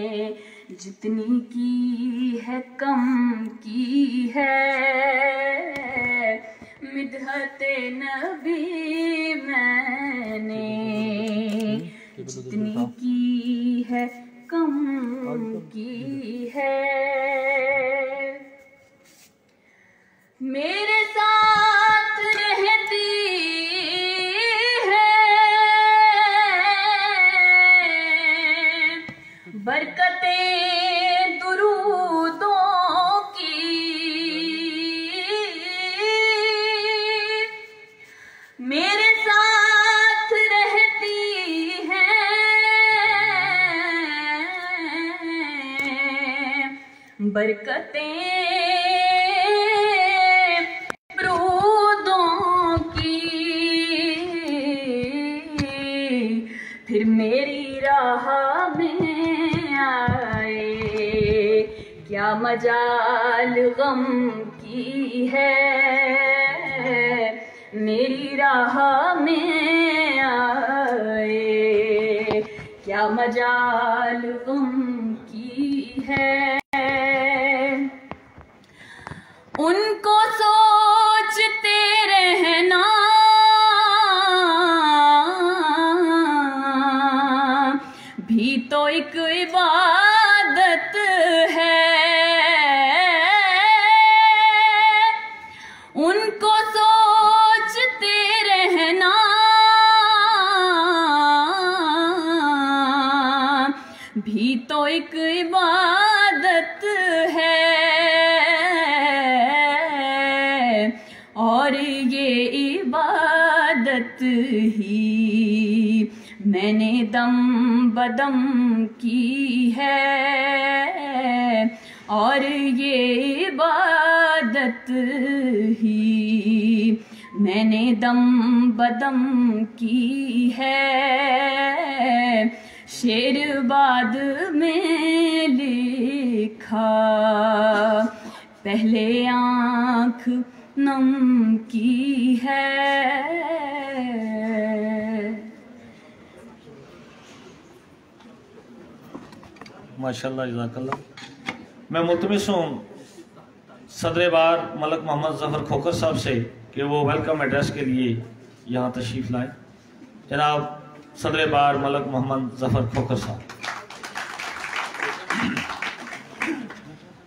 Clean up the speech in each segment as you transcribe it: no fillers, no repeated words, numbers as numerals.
जितनी की है कम की है मिदहते नबी मैंने, जितनी की है कम की है। मेरे साथ रहती बरकतें दुरूदों की, मेरे साथ रहती हैं बरकतें दुरूदों की। फिर मेरी राह में क्या मजाल गम की है, मेरी राह में आए क्या मजाल गम की है। उनको सोचते रहना भी तो एक इबादत है, उनको सोचते रहना भी तो एक इबादत है, और ये इबादत ही मैंने दम बदम की है, और ये इबादत ही मैंने दम बदम की है। शेर बाद में लिखा पहले आँख नम की है। माशाल्लाह, जज़ाकल्लाह। मैं मुलतमिस हूँ सदरेबार मलिक मोहम्मद ज़फ़र खोखर साहब से कि वो वेलकम एड्रेस के लिए यहाँ तशरीफ लाए। जनाब सदरेबार मलिक मोहम्मद ज़फ़र खोखर साहब।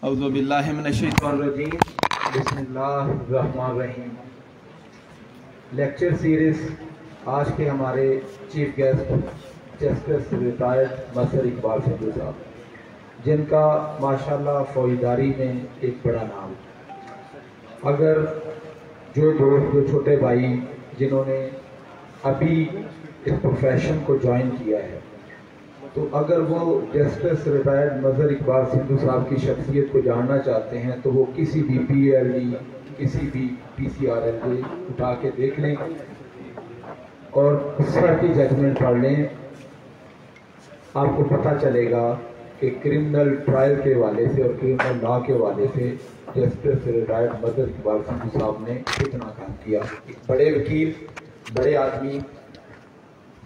औज़ु बिल्लाहि मिनश शैतानिर रजीम, बिस्मिल्लाहिर रहमानिर रहीम। लेक्चर सीरीज़ आज के हमारे chief guest justice retired Mazhar Iqbal Sindhu साहब, जिनका माशाल्लाह फौजदारी में एक बड़ा नाम। अगर जो दोस्त जो छोटे भाई जिन्होंने अभी इस प्रोफेशन को ज्वाइन किया है, तो अगर वो जस्टिस रिटायर्ड मज़हर इकबाल सिंधु साहब की शख्सियत को जानना चाहते हैं तो वो किसी भी PLD, किसी भी PCRL उठा के देख लें और सर की जजमेंट पढ़ लें, आपको पता चलेगा कि क्रिमिनल ट्रायल के वाले से और क्रिमिनल लॉ के वाले से जस्टिस रिटायर्ड मज़हर इकबाल सिंधु साहब ने कितना काम किया। बड़े वकील, बड़े आदमी।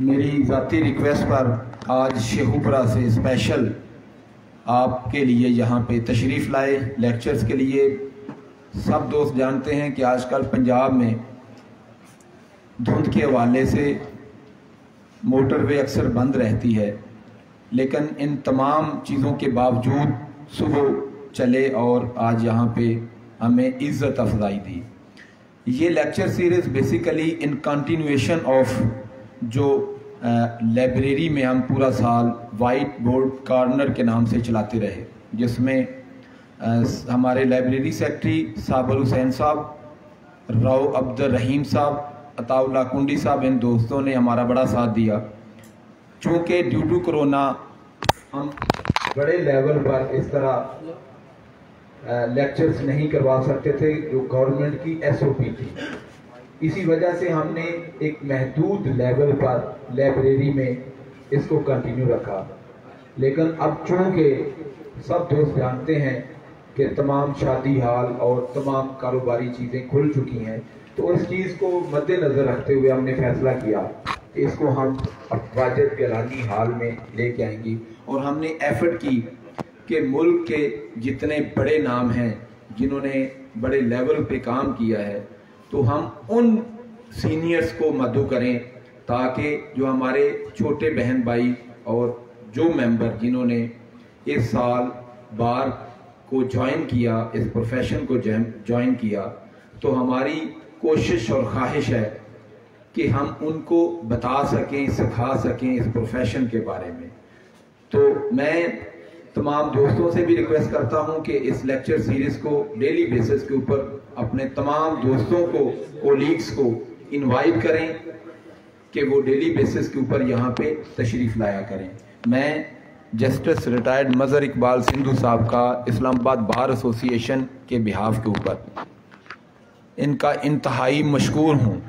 मेरी ज़ाती रिक्वेस्ट पर आज शेखुपुरा से स्पेशल आपके लिए यहाँ पे तशरीफ़ लाए लेक्चर्स के लिए। सब दोस्त जानते हैं कि आजकल पंजाब में धुंध के हवाले से मोटरवे अक्सर बंद रहती है, लेकिन इन तमाम चीज़ों के बावजूद सुबह चले और आज यहाँ पे हमें इज़्ज़त अफजाई दी। ये lecture series basically in continuation of जो लाइब्रेरी में हम पूरा साल वाइट बोर्ड कॉर्नर के नाम से चलाते रहे, जिसमें हमारे लाइब्रेरी सेक्रेटरी साबर हुसैन साहब, राव अब्दुल रहीम साहब, अताउल्ला कुंडी साहब, इन दोस्तों ने हमारा बड़ा साथ दिया। चूँकि ड्यू टू कोरोना हम बड़े लेवल पर इस तरह लेक्चर्स नहीं करवा सकते थे जो गवर्नमेंट की SOP थी, इसी वजह से हमने एक महदूद लेवल पर लाइब्रेरी में इसको कंटिन्यू रखा। लेकिन अब चूँकि सब दोस्त जानते हैं कि तमाम शादी हाल और तमाम कारोबारी चीज़ें खुल चुकी हैं, तो उस चीज़ को मद्देनज़र रखते हुए हमने फैसला किया कि इसको हम वाजिब गिलानी हाल में लेके आएंगी। और हमने एफर्ट की कि मुल्क के जितने बड़े नाम हैं जिन्होंने बड़े लेवल पे काम किया है, तो हम उन सीनियर्स को मदू करें ताकि जो हमारे छोटे बहन भाई और जो मेंबर जिन्होंने इस साल बार को ज्वाइन किया, इस प्रोफेशन को ज्वाइन किया, तो हमारी कोशिश और ख्वाहिश है कि हम उनको बता सकें, सिखा सकें इस प्रोफेशन के बारे में। तो मैं तमाम दोस्तों से भी रिक्वेस्ट करता हूं कि इस लेक्चर सीरीज़ को डेली बेसिस के ऊपर अपने तमाम दोस्तों को, कोलीग्स को इनवाइट करें कि वो डेली बेसिस के ऊपर यहाँ पे तशरीफ़ लाया करें। मैं जस्टिस रिटायर्ड मज़हर इकबाल सिंधु साहब का इस्लामाबाद बार एसोसिएशन के बिहाफ के ऊपर इनका इंतहाई मशकूर हूँ,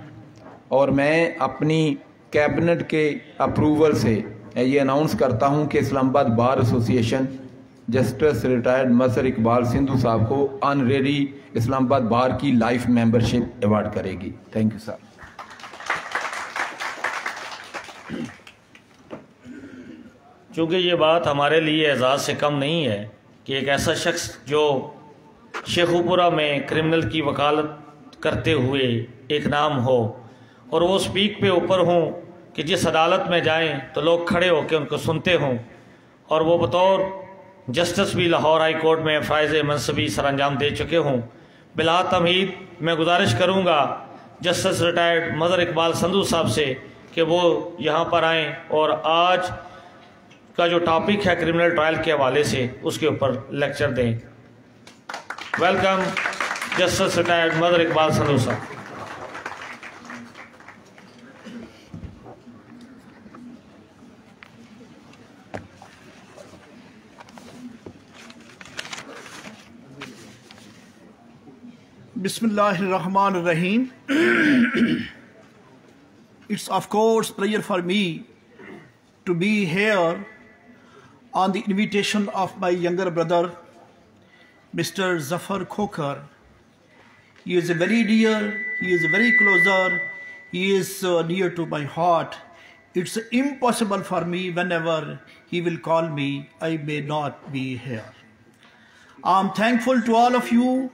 और मैं अपनी कैबिनेट के अप्रूवल से ये अनाउंस करता हूँ कि Islamabad bar association justice retired Mazhar Iqbal Sindhu साहब को ऑनरेरी इस्लामाबाद बार की लाइफ मेंबरशिप अवार्ड करेगी। Thank you sir. चूँकि ये बात हमारे लिए एजाज़ से कम नहीं है कि एक ऐसा शख्स जो शेखुपुरा में क्रिमिनल की वकालत करते हुए एक नाम हो और वो स्पीक पे ऊपर हों कि जिस अदालत में जाएं तो लोग खड़े होकर उनको सुनते हों, और वो बतौर जस्टिस भी लाहौर हाई कोर्ट में फ़राइज़ मनसबी सरअंजाम दे चुके हों। बिला तमहीद मैं गुजारिश करूँगा जस्टिस रिटायर्ड मज़हर इकबाल संधू साहब से कि वो यहाँ पर आएँ और आज का जो टॉपिक है क्रिमिनल ट्रायल के हवाले से उसके ऊपर लेक्चर दें। Welcome justice retired Mazhar Iqbal Sandhu साहब। Bismillahirrahmanirrahim. It's of course pleasure for me to be here on the invitation of my younger brother, Mr. Zafar Khokhar. He is very dear, he is very closer, he is near to my heart. It's impossible for me whenever he will call me, I may not be here. I'm thankful to all of you,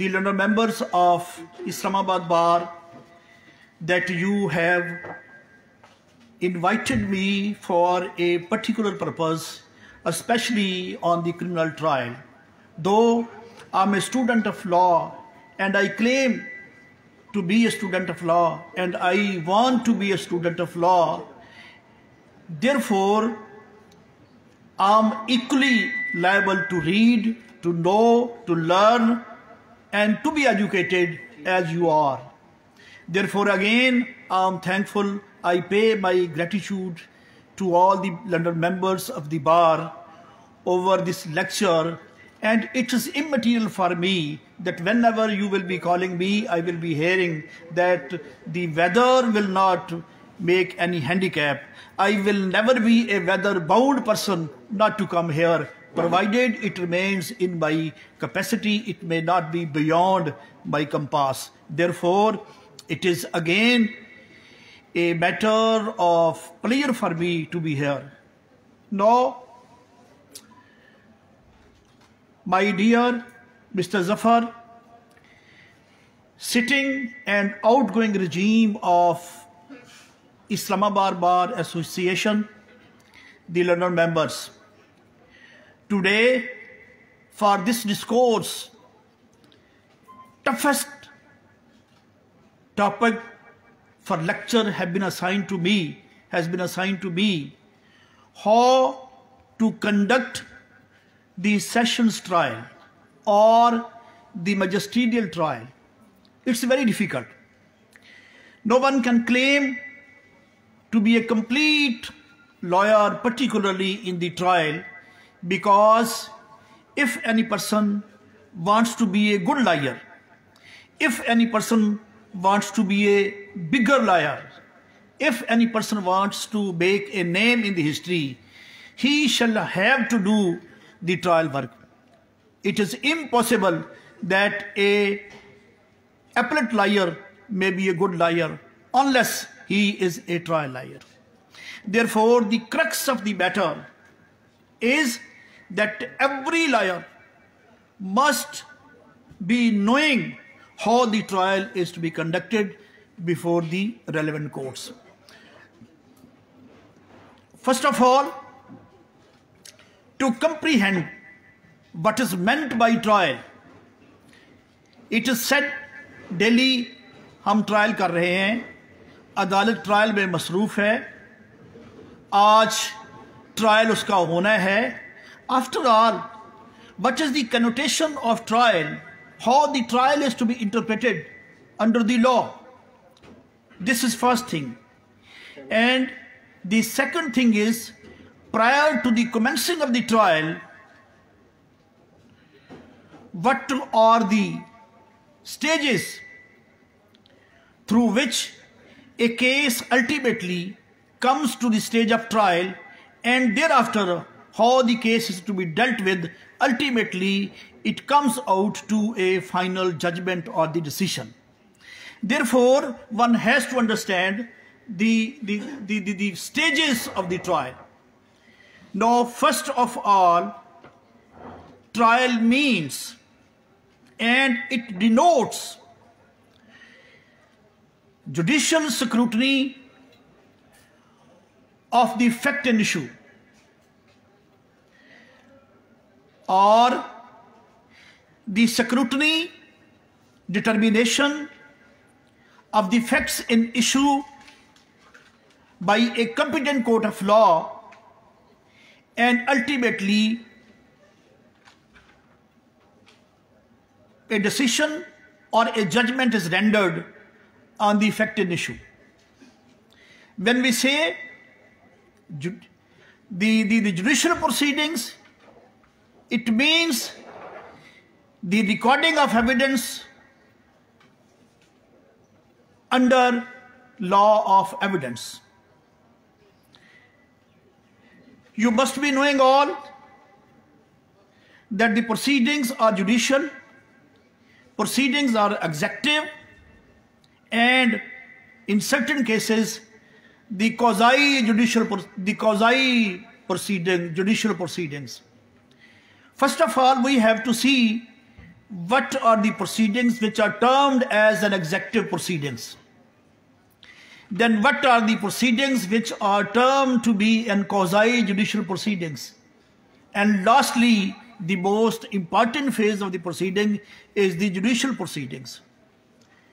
the learned members of Islamabad Bar, that you have invited me for a particular purpose, especially on the criminal trial. Though I'm a student of law and I claim to be a student of law and I want to be a student of law, therefore I'm equally liable to read, to know, to learn, and to be educated as you are. Therefore again I am thankful, I pay my gratitude to all the London members of the bar over this lecture, and it is immaterial for me that whenever you will be calling me, I will be hearing that the weather will not make any handicap. I will never be a weather bound person not to come here, provided it remains in my capacity, it may not be beyond my compass. Therefore, it is again a matter of pleasure for me to be here. Now, my dear Mr. Zafar, sitting and outgoing regime of Islamabad Bar Association, the learned members, today, for this discourse, toughest topic for lecture has been assigned to me, how to conduct the sessions trial or the magisterial trial. It's very difficult. No one can claim to be a complete lawyer, particularly in the trial, because if any person wants to be a good liar, if any person wants to be a bigger liar, if any person wants to make a name in the history, he shall have to do the trial work. It is impossible that a appellate liar may be a good liar unless he is a trial liar. Therefore, the crux of the matter is that every liar must be knowing how the trial is to be conducted before the relevant courts. First of all, to comprehend what is meant by trial, it is said, daily हम trial कर रहे हैं, अदालत trial में मसरूफ़ है, आज trial उसका होना है. After all, what is the connotation of trial, how the trial is to be interpreted under the law? This is first thing. And the second thing is, prior to the commencing of the trial, what are the stages through which a case ultimately comes to the stage of trial, and thereafter how the case is to be dealt with, ultimately it comes out to a final judgment or the decision. Therefore, one has to understand the stages of the trial. Now, first of all, trial means, and it denotes, judicial scrutiny of the fact and issue, or the scrutiny, determination of the facts in issue by a competent court of law, and ultimately a decision or a judgment is rendered on the fact and issue. When we say the judicial proceedings, it means the recording of evidence under law of evidence. You must be knowing all that the proceedings are judicial, proceedings are executive, and in certain cases the quasi judicial proceedings. First of all, we have to see what are the proceedings which are termed as an executive proceedings, then what are the proceedings which are termed to be an quasi judicial proceedings, and lastly the most important phase of the proceeding is the judicial proceedings.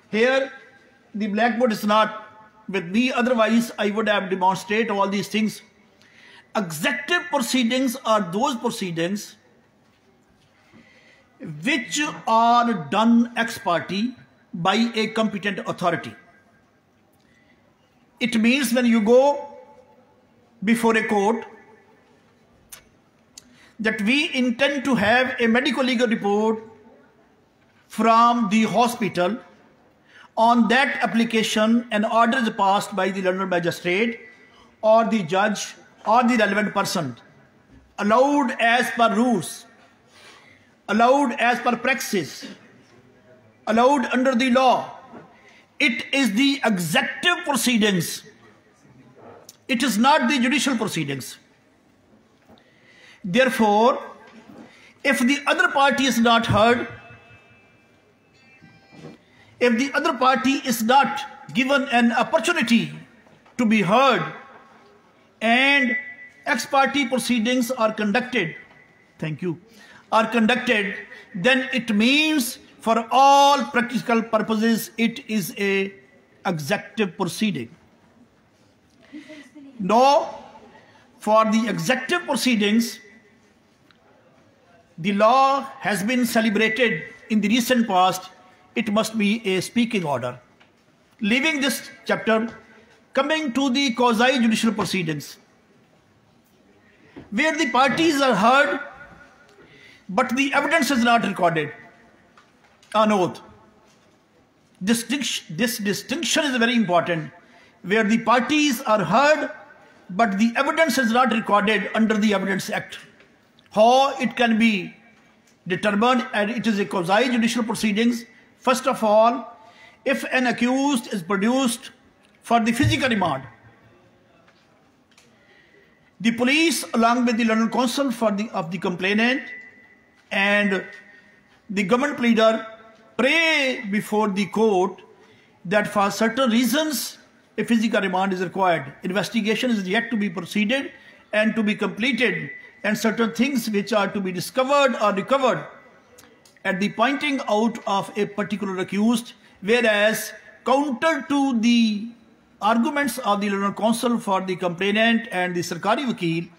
Here the blackboard is not with me, otherwise I would have demonstrated all these things. Executive proceedings are those proceedings which are done ex parte by a competent authority. It means when you go before a court that we intend to have a medical legal report from the hospital. On that application, an order is passed by the London magistrate or the judge or the relevant person, allowed as per rules, allowed as per praxis, allowed under the law. It is the executive proceedings. It is not the judicial proceedings. Therefore, if the other party is not heard, if the other party is not given an opportunity to be heard and ex parte proceedings are conducted, then it means for all practical purposes it is a executive proceeding. Now, for the executive proceedings, the law has been celebrated in the recent past. It must be a speaking order. Leaving this chapter, coming to the quasi-judicial proceedings, where the parties are heard, but the evidence is not recorded on oath. This distinction is very important, where the parties are heard, but the evidence is not recorded under the Evidence Act. How it can be determined, and it is a quasi-judicial proceedings. First of all, if an accused is produced for the physical remand. The police, along with the London Council of the complainant and the government pleader, pray before the court that for certain reasons a physical remand is required. Investigation is yet to be proceeded and to be completed, and certain things which are to be discovered or recovered at the pointing out of a particular accused, whereas counter to the arguments of the London Council for the complainant and the Sarkari Vakil,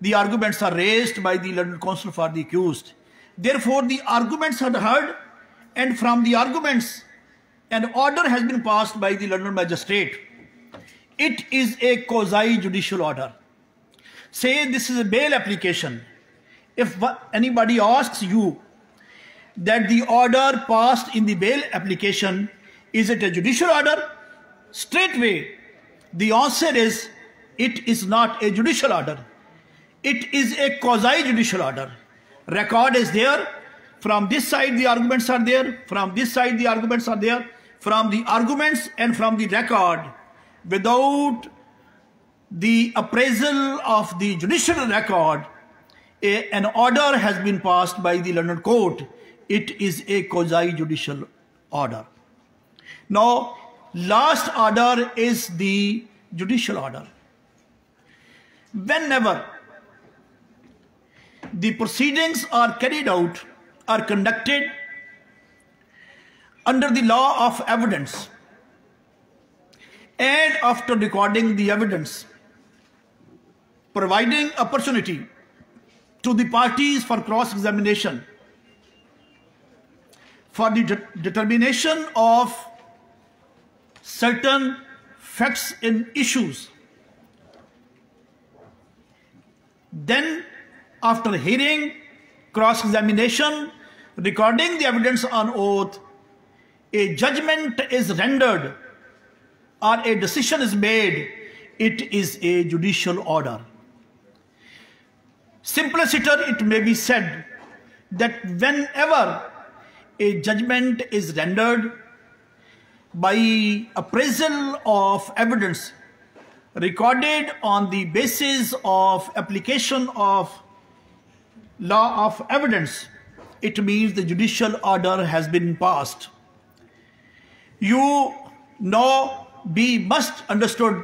the arguments are raised by the London Council for the accused. Therefore, the arguments are heard, and from the arguments, an order has been passed by the London magistrate. It is a quasi-judicial order. Say this is a bail application. If anybody asks you that the order passed in the bail application, is it a judicial order? Straightway, the answer is, it is not a judicial order. It is a quasi-judicial order. Record is there. From this side the arguments are there. From this side the arguments are there. From the arguments and from the record, without the appraisal of the judicial record, an order has been passed by the London Court. It is a quasi-judicial order. Now, last order is the judicial order. Whenever the proceedings are carried out, are conducted under the law of evidence, and after recording the evidence, providing opportunity to the parties for cross-examination, for the determination of certain facts and issues, then after hearing, cross-examination, recording the evidence on oath, a judgment is rendered or a decision is made. It is a judicial order. Simpliciter, it may be said that whenever a judgment is rendered by appraisal of evidence recorded on the basis of application of law of evidence, it means the judicial order has been passed. You know, be must understood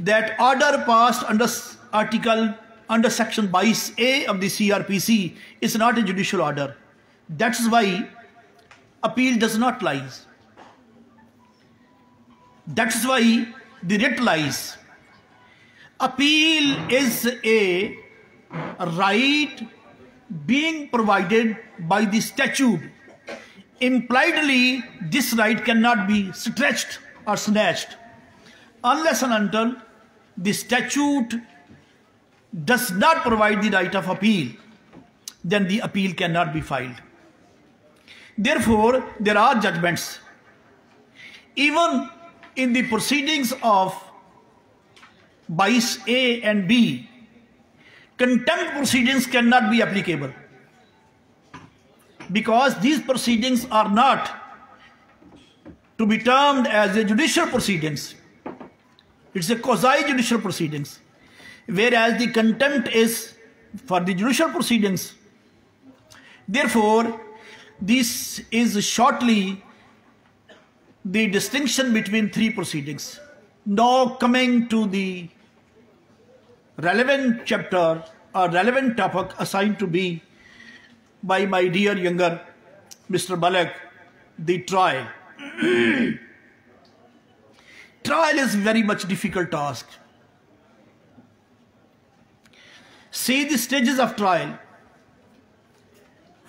that order passed under section 22A of the CRPC is not a judicial order. That's why appeal does not lies. That's why the writ lies. Appeal is a right being provided by the statute. Impliedly, this right cannot be stretched or snatched unless and until the statute does not provide the right of appeal. Then the appeal cannot be filed. Therefore, there are judgments. Even in the proceedings of 22A and B, contempt proceedings cannot be applicable, because these proceedings are not to be termed as a judicial proceedings. It's a quasi-judicial proceedings, whereas the contempt is for the judicial proceedings. Therefore, this is shortly the distinction between three proceedings. Now, coming to the relevant chapter or relevant topic assigned to me by my dear younger Mr. Balak, the trial. Trial is very much difficult task. See the stages of trial.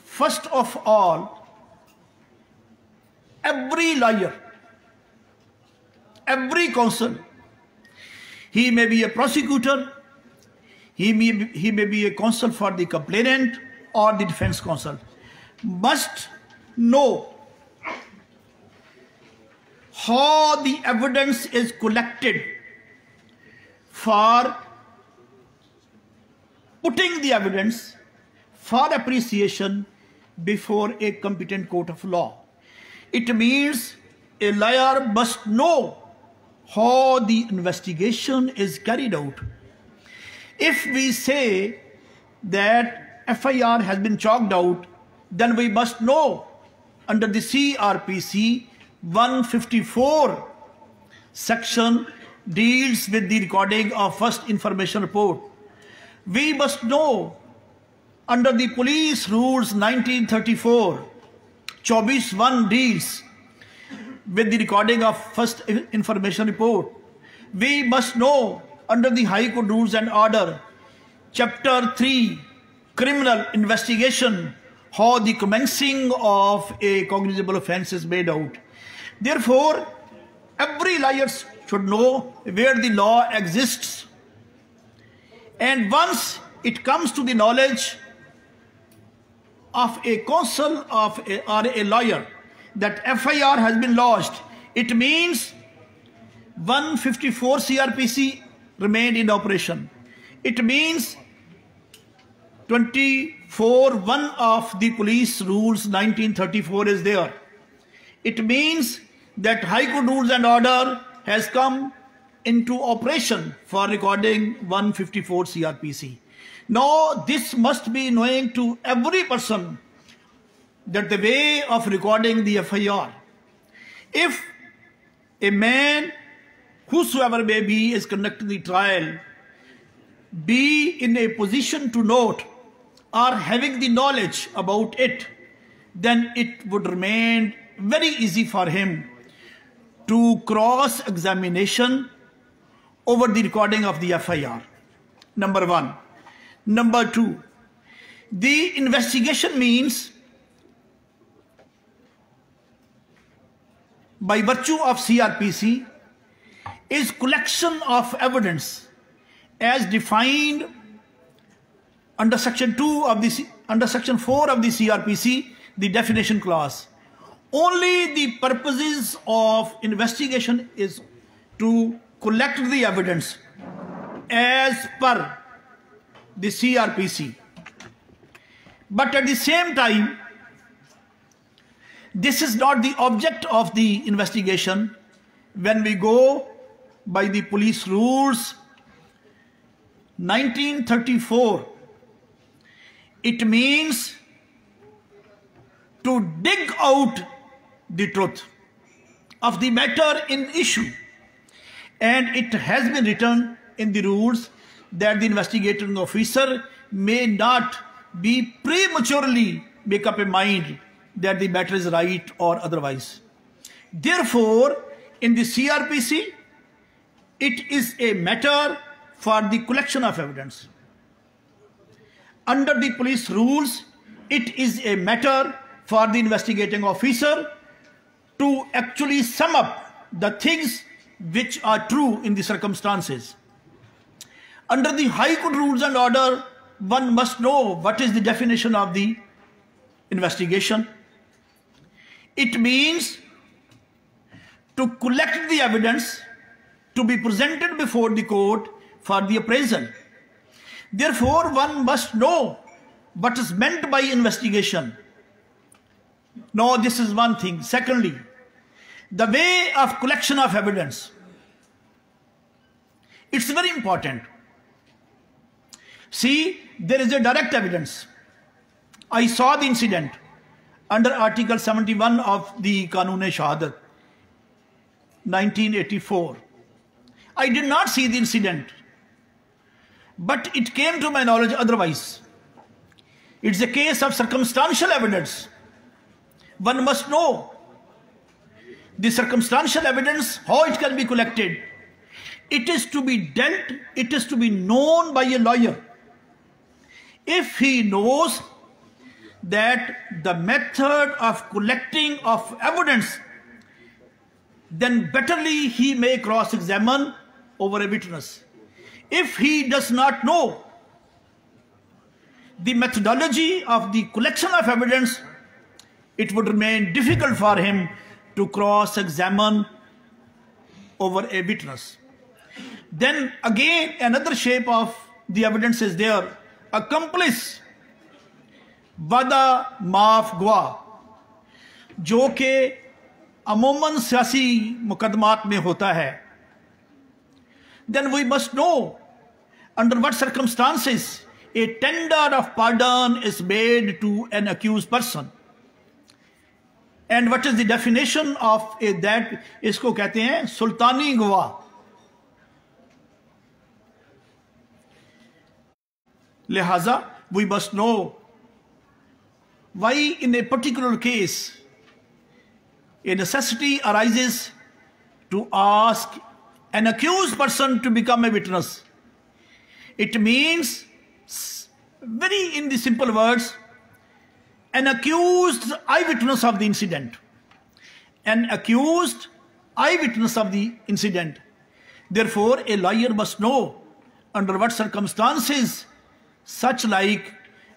First of all, every lawyer, every counsel, he may be a prosecutor, he may be a counsel for the complainant or the defense counsel, must know how the evidence is collected for putting the evidence for appreciation before a competent court of law. It means a lawyer must know how the investigation is carried out. If we say that FIR has been chalked out, then we must know under the CRPC 154 section deals with the recording of first information report. We must know under the police rules 1934 24(1) deals with the recording of first information report. We must know under the High Court rules and order chapter 3 criminal investigation how the commencing of a cognizable offence is made out. Therefore, every lawyer should know where the law exists, and once it comes to the knowledge of a counsel or a lawyer that FIR has been lodged, it means 154 CRPC remained in operation. It means 24(1) of the police rules 1934 is there. It means that High Court rules and order has come into operation for recording 154 CRPC. Now this must be knowing to every person that the way of recording the FIR, if a man, whosoever may be, is conducting the trial, be in a position to note or having the knowledge about it, then it would remain very easy for him to cross-examination over the recording of the FIR. Number one. Number two, the investigation means by virtue of CRPC is collection of evidence as defined under section 2 of the, under section 4 of the CRPC, the definition clause. Only the purposes of investigation is to collect the evidence as per the CRPC. But at the same time, this is not the object of the investigation when we go by the police rules 1934. It means to dig out the truth of the matter in issue, and it has been written in the rules that the investigating officer may not be prematurely make up a mind that the matter is right or otherwise. Therefore, in the CRPC, it is a matter for the collection of evidence. Under the police rules, it is a matter for the investigating officer to actually sum up the things which are true in the circumstances. Under the High Court rules and order, one must know what is the definition of the investigation. It means to collect the evidence to be presented before the court for the appraisal. Therefore, one must know what is meant by investigation. Now, this is one thing. Secondly, the way of collection of evidence. It's very important. See, there is a direct evidence. I saw the incident under Article 71 of the Kanun-e-Shahadat, 1984. I did not see the incident, but it came to my knowledge otherwise. It's a case of circumstantial evidence. One must know the circumstantial evidence, how it can be collected. It is to be dealt, it is to be known by a lawyer. If he knows that the method of collecting of evidence, then betterly he may cross-examine over a witness. If he does not know the methodology of the collection of evidence, it would remain difficult for him to cross-examine over a witness. Then again, another shape of the evidence is there. Accomplice, wada maaf gua, जो के अमूमन सियासी मुकदमात में होता है, then we must know under what circumstances a tender of pardon is made to an accused person. And what is the definition of a that? Isko kehte hain sultani gawah. Lihaza, we must know why in a particular case a necessity arises to ask an accused person to become a witness. It means, very in the simple words, an accused eyewitness of the incident. An accused eyewitness of the incident. Therefore, a lawyer must know under what circumstances such like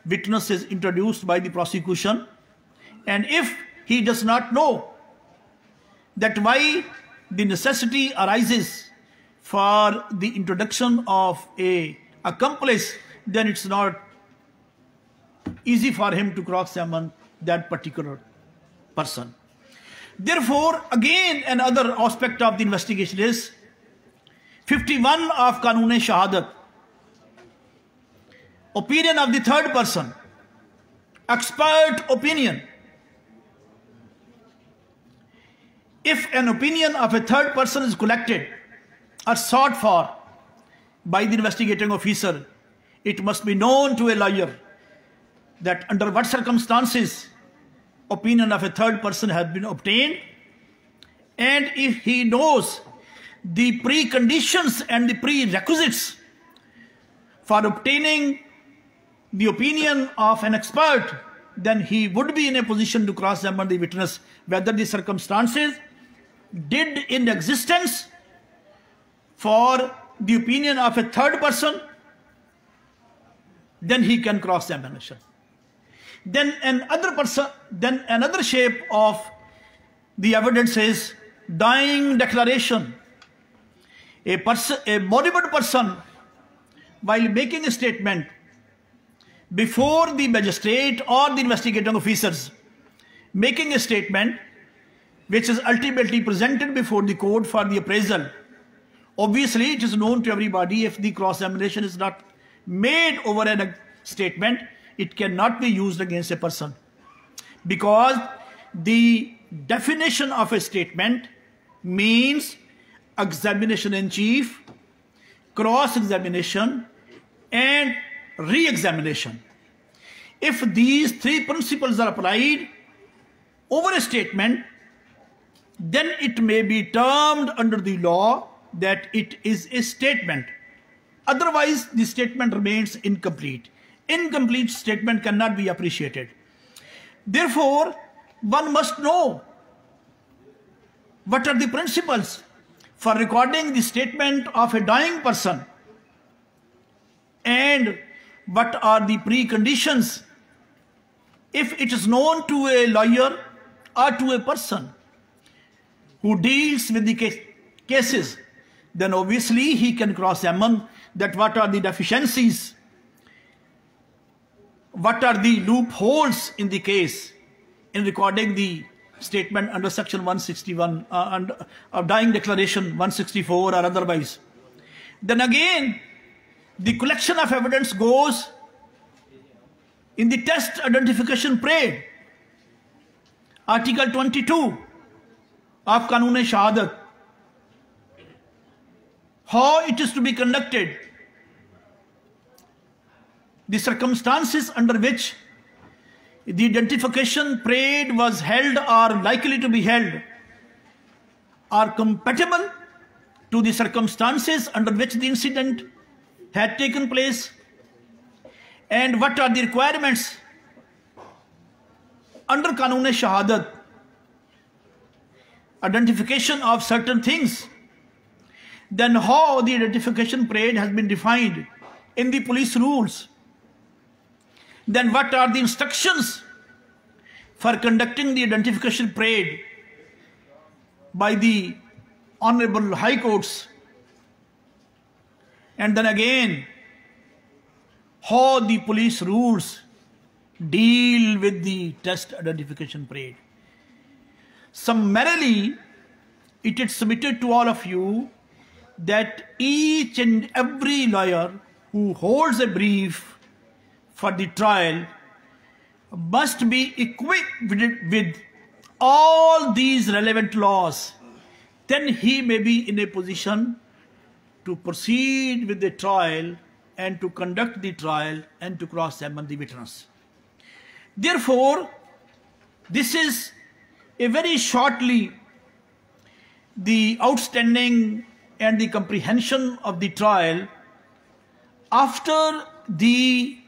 witness is introduced by the prosecution, and if he does not know that why the necessity arises for the introduction of a accomplice, then it's not easy for him to cross-examine that particular person. Therefore, again another aspect of the investigation is 51 of Kanun-e-Shahadat, opinion of the third person, expert opinion. If an opinion of a third person is collected or sought for by the investigating officer, it must be known to a lawyer that under what circumstances opinion of a third person has been obtained, and if he knows the preconditions and the prerequisites for obtaining the opinion of an expert, then he would be in a position to cross-examine the witness whether the circumstances did in existence for the opinion of a third person, then he can cross-examination. Then another shape of the evidence is dying declaration. A murdered person, while making a statement before the magistrate or the investigating officers, making a statement which is ultimately presented before the court for the appraisal. Obviously, it is known to everybody, if the cross-examination is not made over a statement, it cannot be used against a person, because the definition of a statement means examination in chief, cross-examination and re-examination. If these three principles are applied over a statement, then it may be termed under the law that it is a statement. Otherwise, the statement remains incomplete. Incomplete statement cannot be appreciated. Therefore, one must know what are the principles for recording the statement of a dying person, and what are the preconditions if it is known to a lawyer or to a person who deals with the cases, then obviously he can cross-examine that what are the deficiencies, what are the loopholes in the case in recording the statement under section 161 of dying declaration 164 or otherwise. Then again, the collection of evidence goes in the test identification parade. Article 22 of Kanun-e-Shahadat, how it is to be conducted, the circumstances under which the identification parade was held or likely to be held are compatible to the circumstances under which the incident had taken place, and what are the requirements under Kanun-e-Shahadat, identification of certain things, then how the identification parade has been defined in the police rules, then what are the instructions for conducting the identification parade by the Honorable High Courts, and then again how the police rules deal with the test identification parade. Summarily, it is submitted to all of you that each and every lawyer who holds a brief for the trial must be equipped with all these relevant laws, then he may be in a position to proceed with the trial and to conduct the trial and to cross-examine the witness. Therefore, this is a very shortly the outstanding and the comprehension of the trial after the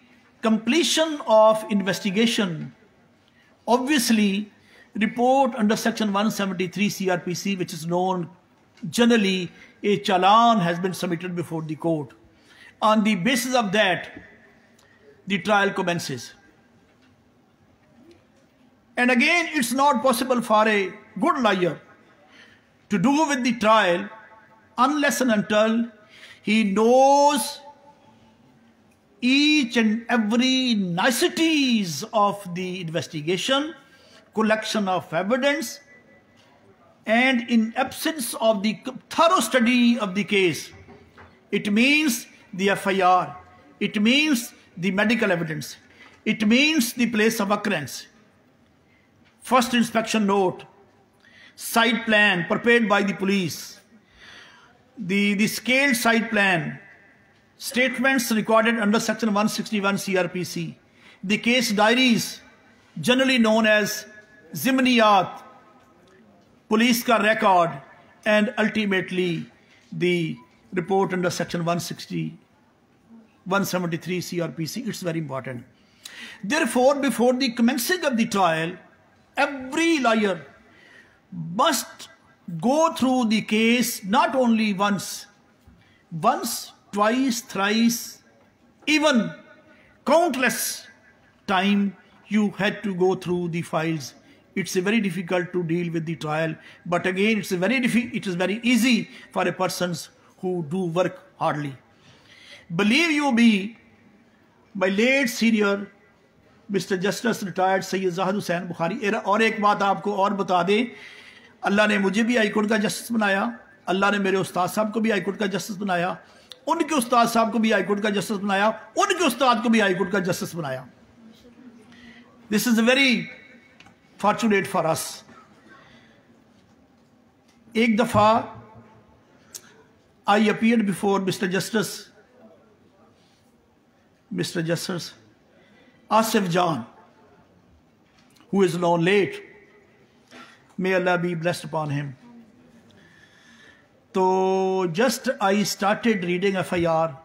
completion of investigation. Obviously, report under section 173 CRPC, which is known generally a challan, has been submitted before the court. On the basis of that, the trial commences. And again, it's not possible for a good lawyer to do with the trial unless and until he knows each and every niceties of the investigation, collection of evidence, and in absence of the thorough study of the case. It means the FIR, it means the medical evidence, it means the place of occurrence, first inspection note, site plan prepared by the police, the scaled site plan, statements recorded under section 161 CRPC, the case diaries, generally known as Zimniyat, police ka record, and ultimately the report under section 173 CRPC. It's very important. Therefore, before the commencing of the trial, every lawyer must go through the case not only once, twice, thrice, even countless time you had to go through the files. It's very difficult to deal with the trial, but again, it is very easy for a person who do work hardly. Believe you me, my late senior Mr. Justice retired Sayyid Zahid Hussain Bukhari. और एक बात आपको और बता दे, अल्लाह ने मुझे भी high court का जस्टिस बनाया, अल्लाह ने मेरे उस्ताद साहब को भी हाई कोर्ट का जस्टिस बनाया, उनके उस्ताद साहब को भी हाई कोर्ट का जस्टिस बनाया, उनके उस्ताद को भी हाई कोर्ट का जस्टिस बनाया. This is very fortunate for us. एक दफ़ा I appeared before Mr. Justice Asif John, who is now late. May Allah be blessed upon him. So just I started reading FIR.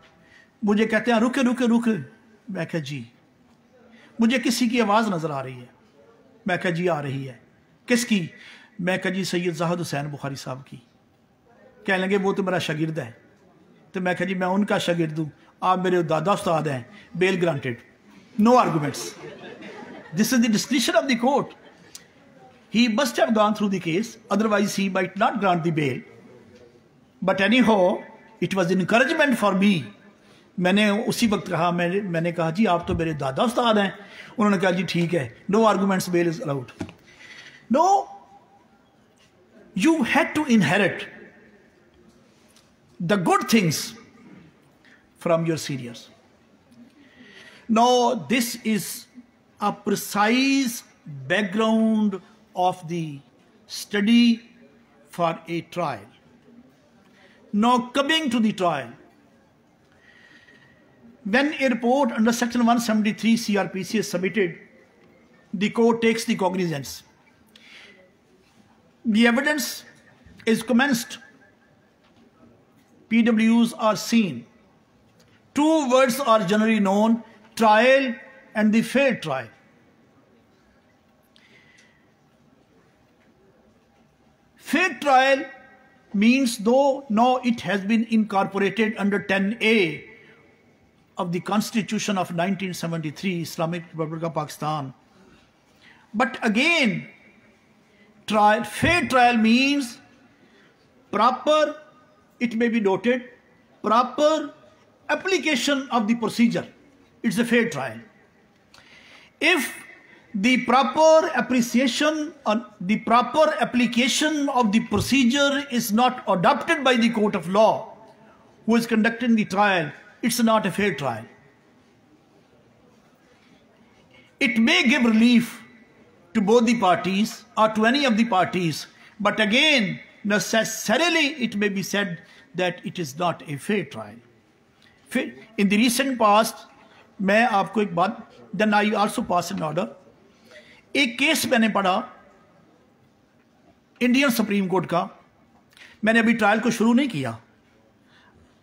मुझे कहते हैं रुके. मैं कहा जी, मुझे किसी की आवाज़ नज़र आ रही है. मैं कहा जी आ रही है. किसकी? मैं कहा जी सैयद ज़ाहिद हुसैन बुखारी साहब की. कहने लगे वो तो मेरा शागिर्द है. तो मैं कहा जी मैं उनका शागिर्द हूँ, आप मेरे दादा उस्ताद हैं. Bail granted. No arguments. This is the discretion of the court. He must have gone through the case, otherwise he might not grant the bail. But anyhow, it was encouragement for me. मैंने उसी वक्त कहा, मैंने कहा जी आप तो मेरे दादा उस्ताद हैं. उन्होंने कहा जी ठीक है. No arguments, bail is allowed. No, you had to inherit the good things from your seniors. Now, this is a precise background of the study for a trial. Now, coming to the trial, when a report under section 173 CRPC is submitted, the court takes the cognizance. The evidence is commenced. PWs are seen. Two words are generally known: trial and the fair trial. Fair trial means, though now it has been incorporated under 10A of the Constitution of 1973, Islamic Republic of Pakistan. But again, fair trial means proper, it may be noted, proper application of the procedure. It's a fair trial. If the proper appreciation or the proper application of the procedure is not adopted by the court of law, who is conducting the trial, it's not a fair trial. It may give relief to both the parties or to any of the parties, but again, necessarily it may be said that it is not a fair trial. In the recent past, then I also passed an order. A case मैंने पढ़ा Indian supreme court का, मैंने अभी trial को शुरू नहीं किया,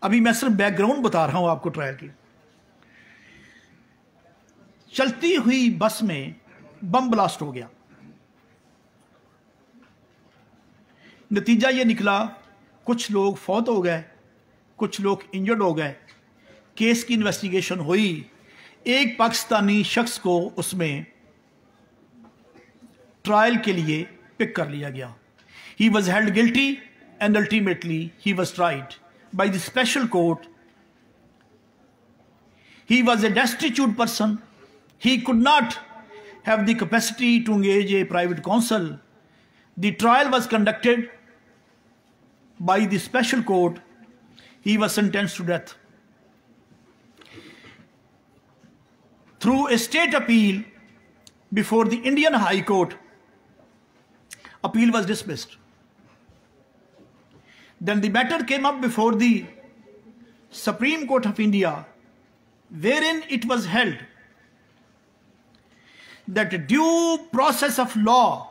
अभी मैं सिर्फ बैकग्राउंड बता रहा हूं आपको ट्रायल की। चलती हुई बस में बम ब्लास्ट हो गया, नतीजा ये निकला कुछ लोग फौत हो गए, कुछ लोग इंजर्ड हो गए। केस की इन्वेस्टिगेशन हुई, एक पाकिस्तानी शख्स को उसमें ट्रायल के लिए पिक कर लिया गया। He was held guilty and ultimately he was tried by the special court. He was a destitute person, he could not have the capacity to engage a private counsel. The trial was conducted by the special court. He was sentenced to death. Through a state appeal before the Indian High Court, appeal was dismissed. Then the matter came up before the Supreme Court of India, wherein it was held that due process of law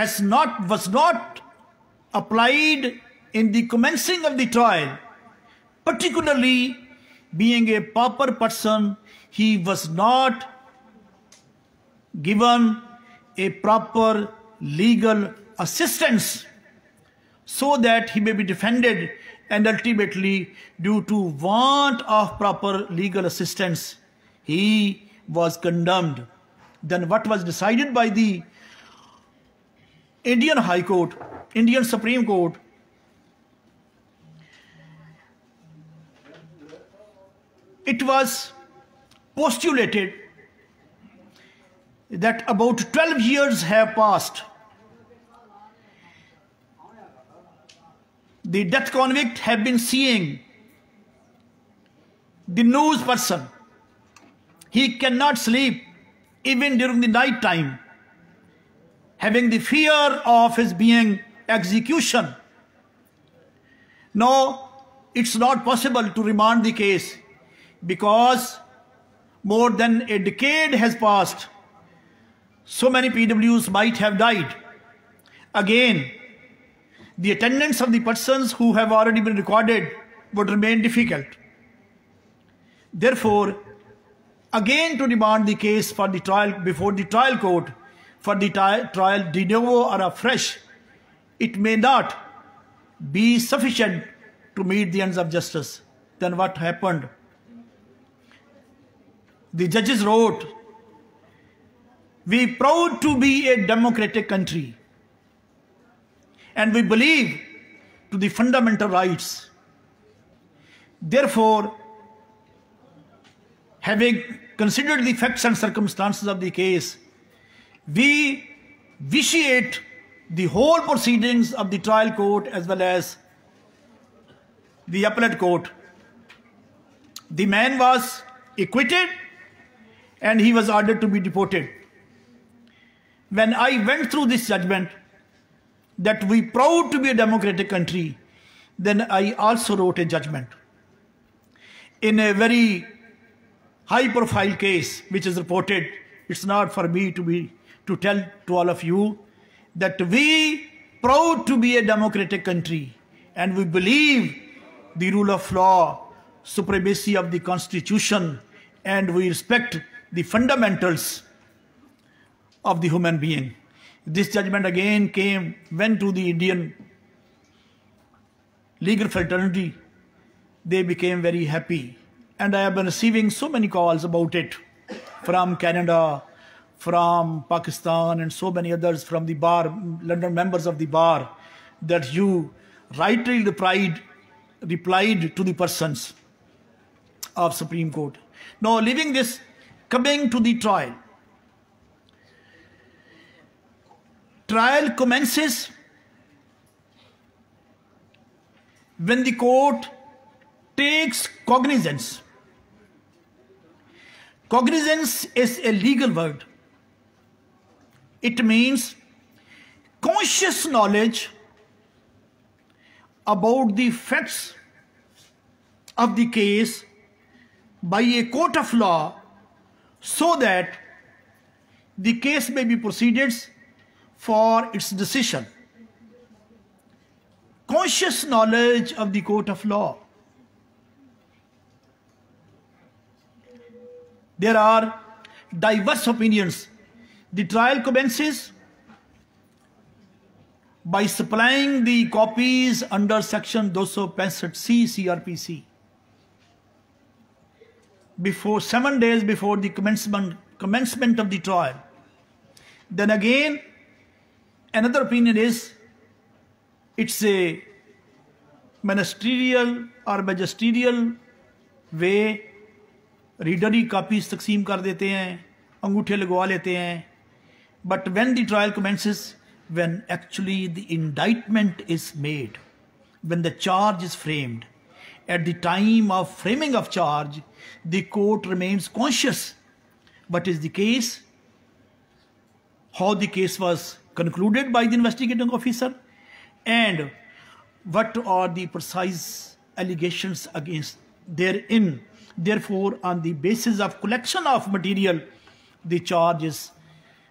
was not applied in the commencing of the trial, particularly being a pauper person, he was not given a proper legal assistance so that he may be defended, and ultimately due to want of proper legal assistance, he was condemned. Then what was decided by the Indian High Court, Indian Supreme Court, it was postulated that about 12 years have passed. The death convict have been seeing the news person. He cannot sleep even during the night time, having the fear of his being execution. No, it's not possible to remand the case because more than a decade has passed. So many PWs might have died. Again, the attendance of the persons who have already been recorded would remain difficult. Therefore, again to remand the case for the trial before the trial court, for the trial de novo or afresh, it may not be sufficient to meet the ends of justice. Then what happened? The judges wrote, "We are proud to be a democratic country, and we believe to the fundamental rights. Therefore, having considered the facts and circumstances of the case, we vitiate the whole proceedings of the trial court as well as the appellate court." The man was acquitted and he was ordered to be deported. When I went through this judgment that we are proud to be a democratic country, then I also wrote a judgment in a very high profile case which is reported. It's not for me to tell to all of you that we proud to be a democratic country and we believe the rule of law, supremacy of the constitution, and we respect the fundamentals of the human being. This judgment again went to the Indian legal fraternity. They became very happy, and I have been receiving so many calls about it from Canada, from Pakistan, and so many others, from the bar, London members of the bar, that you rightly replied to the persons of Supreme Court. Now, leaving this, coming to the trial. Trial commences when the court takes cognizance. Cognizance is a legal word. It means conscious knowledge about the facts of the case by a court of law so that the case may be proceeded for its decision. Conscious knowledge of the court of law. There are diverse opinions. The trial commences by supplying the copies under section 265C CRPC before 7 days before the commencement of the trial. Then again, another opinion is it's a ministerial or magisterial way. Reader ही copies तकसीम कर देते हैं, अंगूठे लगवा लेते हैं. But when the trial commences, when actually the indictment is made, when the charge is framed, at the time of framing of charge, the court remains conscious. What is the case? How the case was concluded by the investigating officer? And what are the precise allegations against therein? Therefore, on the basis of collection of material, the charge is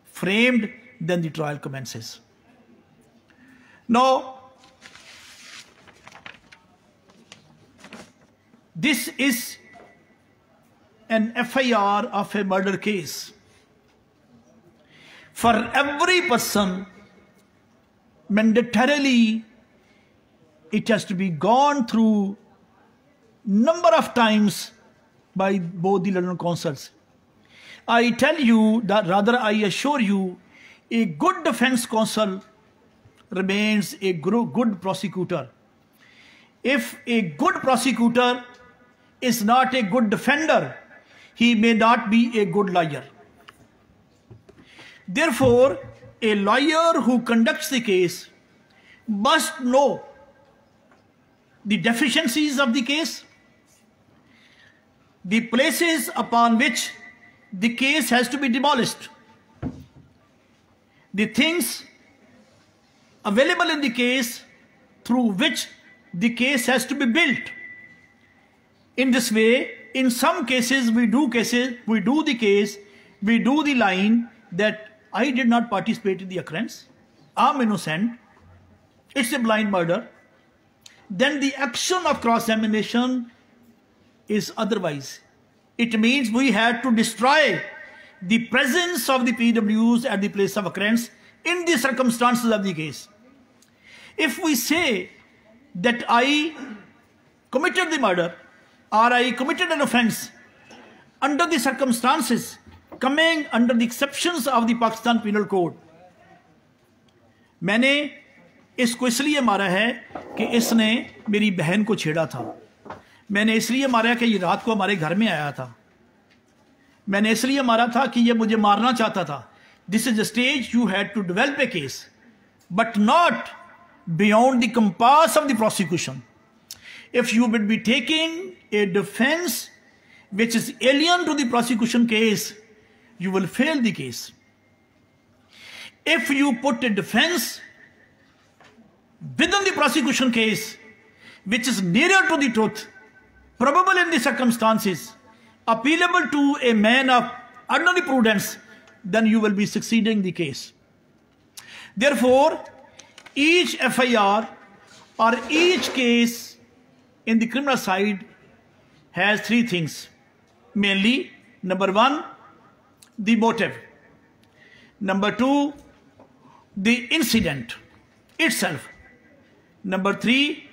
framed, then the trial commences. Now, this is an FIR of a murder case. For every person, mandatorily, it has to be gone through number of times by both the London councils. I tell you, that rather I assure you, a good defense counsel remains a good prosecutor. If a good prosecutor is not a good defender, he may not be a good lawyer. Therefore, a lawyer who conducts the case must know the deficiencies of the case, the places upon which the case has to be demolished, the things available in the case through which the case has to be built. In this way, in some cases we do the line that I did not participate in the occurrence, I'm innocent, it's a blind murder. Then the action of cross-examination is otherwise. It means we had to destroy the presence of the PWs at the place of occurrence in the circumstances of the case. If we say that I committed the murder or I committed an offense under the circumstances coming under the exceptions of the Pakistan Penal Code, मैंने इसको इसलिए मारा है कि इसने मेरी बहन को छेड़ा था, मैंने इसलिए मारा कि ये रात को हमारे घर में आया था, मैंने इसलिए मारा था कि ये मुझे मारना चाहता था. This is the stage you had to develop a case, but not beyond the compass of the prosecution. If you would be taking a defense which is alien to the prosecution case, you will fail the case. If you put a defense within the prosecution case which is nearer to the truth, probable in the circumstances, appealable to a man of ordinary prudence, then you will be succeeding the case. Therefore, each FIR or each case in the criminal side has three things. Mainly, number one, the motive. Number two, the incident itself. Number three,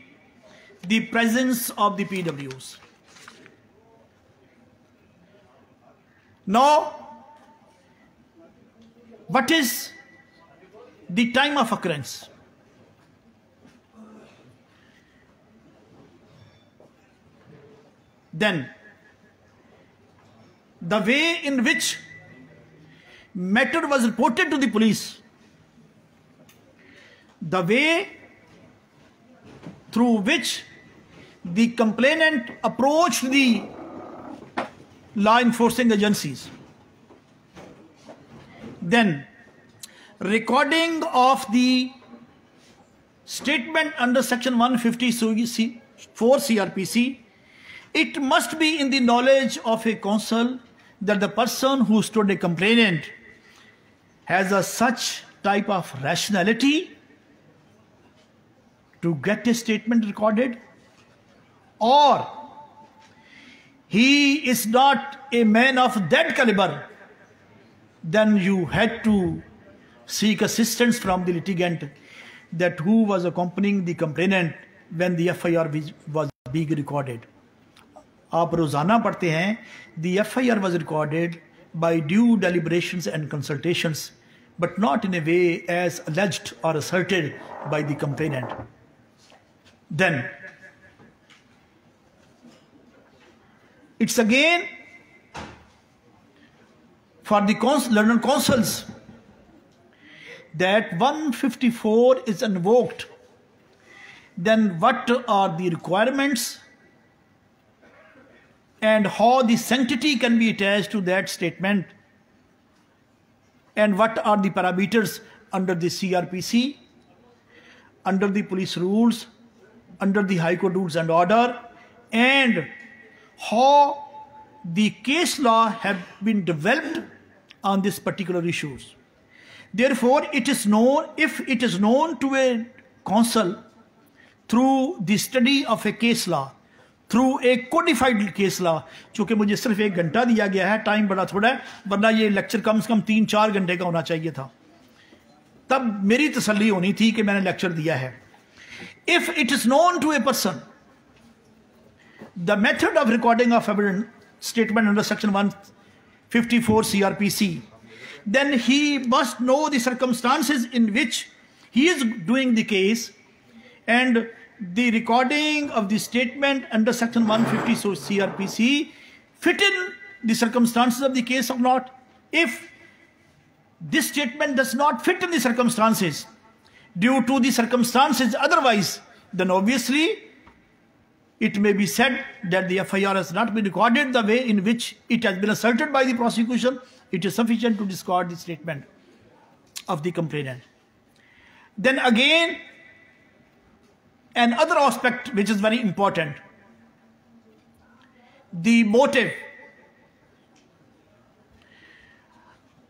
the presence of the PWs. Now, what is the time of occurrence? Then, the way in which matter was reported to the police, the way through which the complainant approached the law enforcing agencies. Then recording of the statement under section 154 CRPC, it must be in the knowledge of a counsel that the person who stood a complainant has a such type of rationality to get a statement recorded, or he is not a man of that caliber, then you had to seek assistance from the litigant that who was accompanying the complainant when the FIR was being recorded. Aap rozana padhte hain, the FIR was recorded by due deliberations and consultations, but not in a way as alleged or asserted by the complainant. Then it's again for the learned counsels that 154 is invoked, then what are the requirements and how the sanctity can be attached to that statement, and what are the parameters under the CRPC, under the police rules, under the High Court rules and order, and how the case law have been developed on this particular issues. Therefore, it is known, if it is known to a counsel through the study of a case law, through a codified case law, चूँकि मुझे सिर्फ एक घंटा दिया गया है, time बड़ा थोड़ा है, वरना ये लेक्चर कम से कम 3-4 घंटे का होना चाहिए था, तब मेरी तसल्ली होनी थी कि मैंने लेक्चर दिया है. If it is known to a person the method of recording of evidence statement under section 154 CRPC, then he must know the circumstances in which he is doing the case, and the recording of the statement under section 154 CRPC fit in the circumstances of the case or not. If this statement does not fit in the circumstances, due to the circumstances otherwise, then obviously it may be said that the FIR has not been recorded the way in which it has been asserted by the prosecution. It is sufficient to discard the statement of the complainant. Then again, another aspect which is very important, the motive.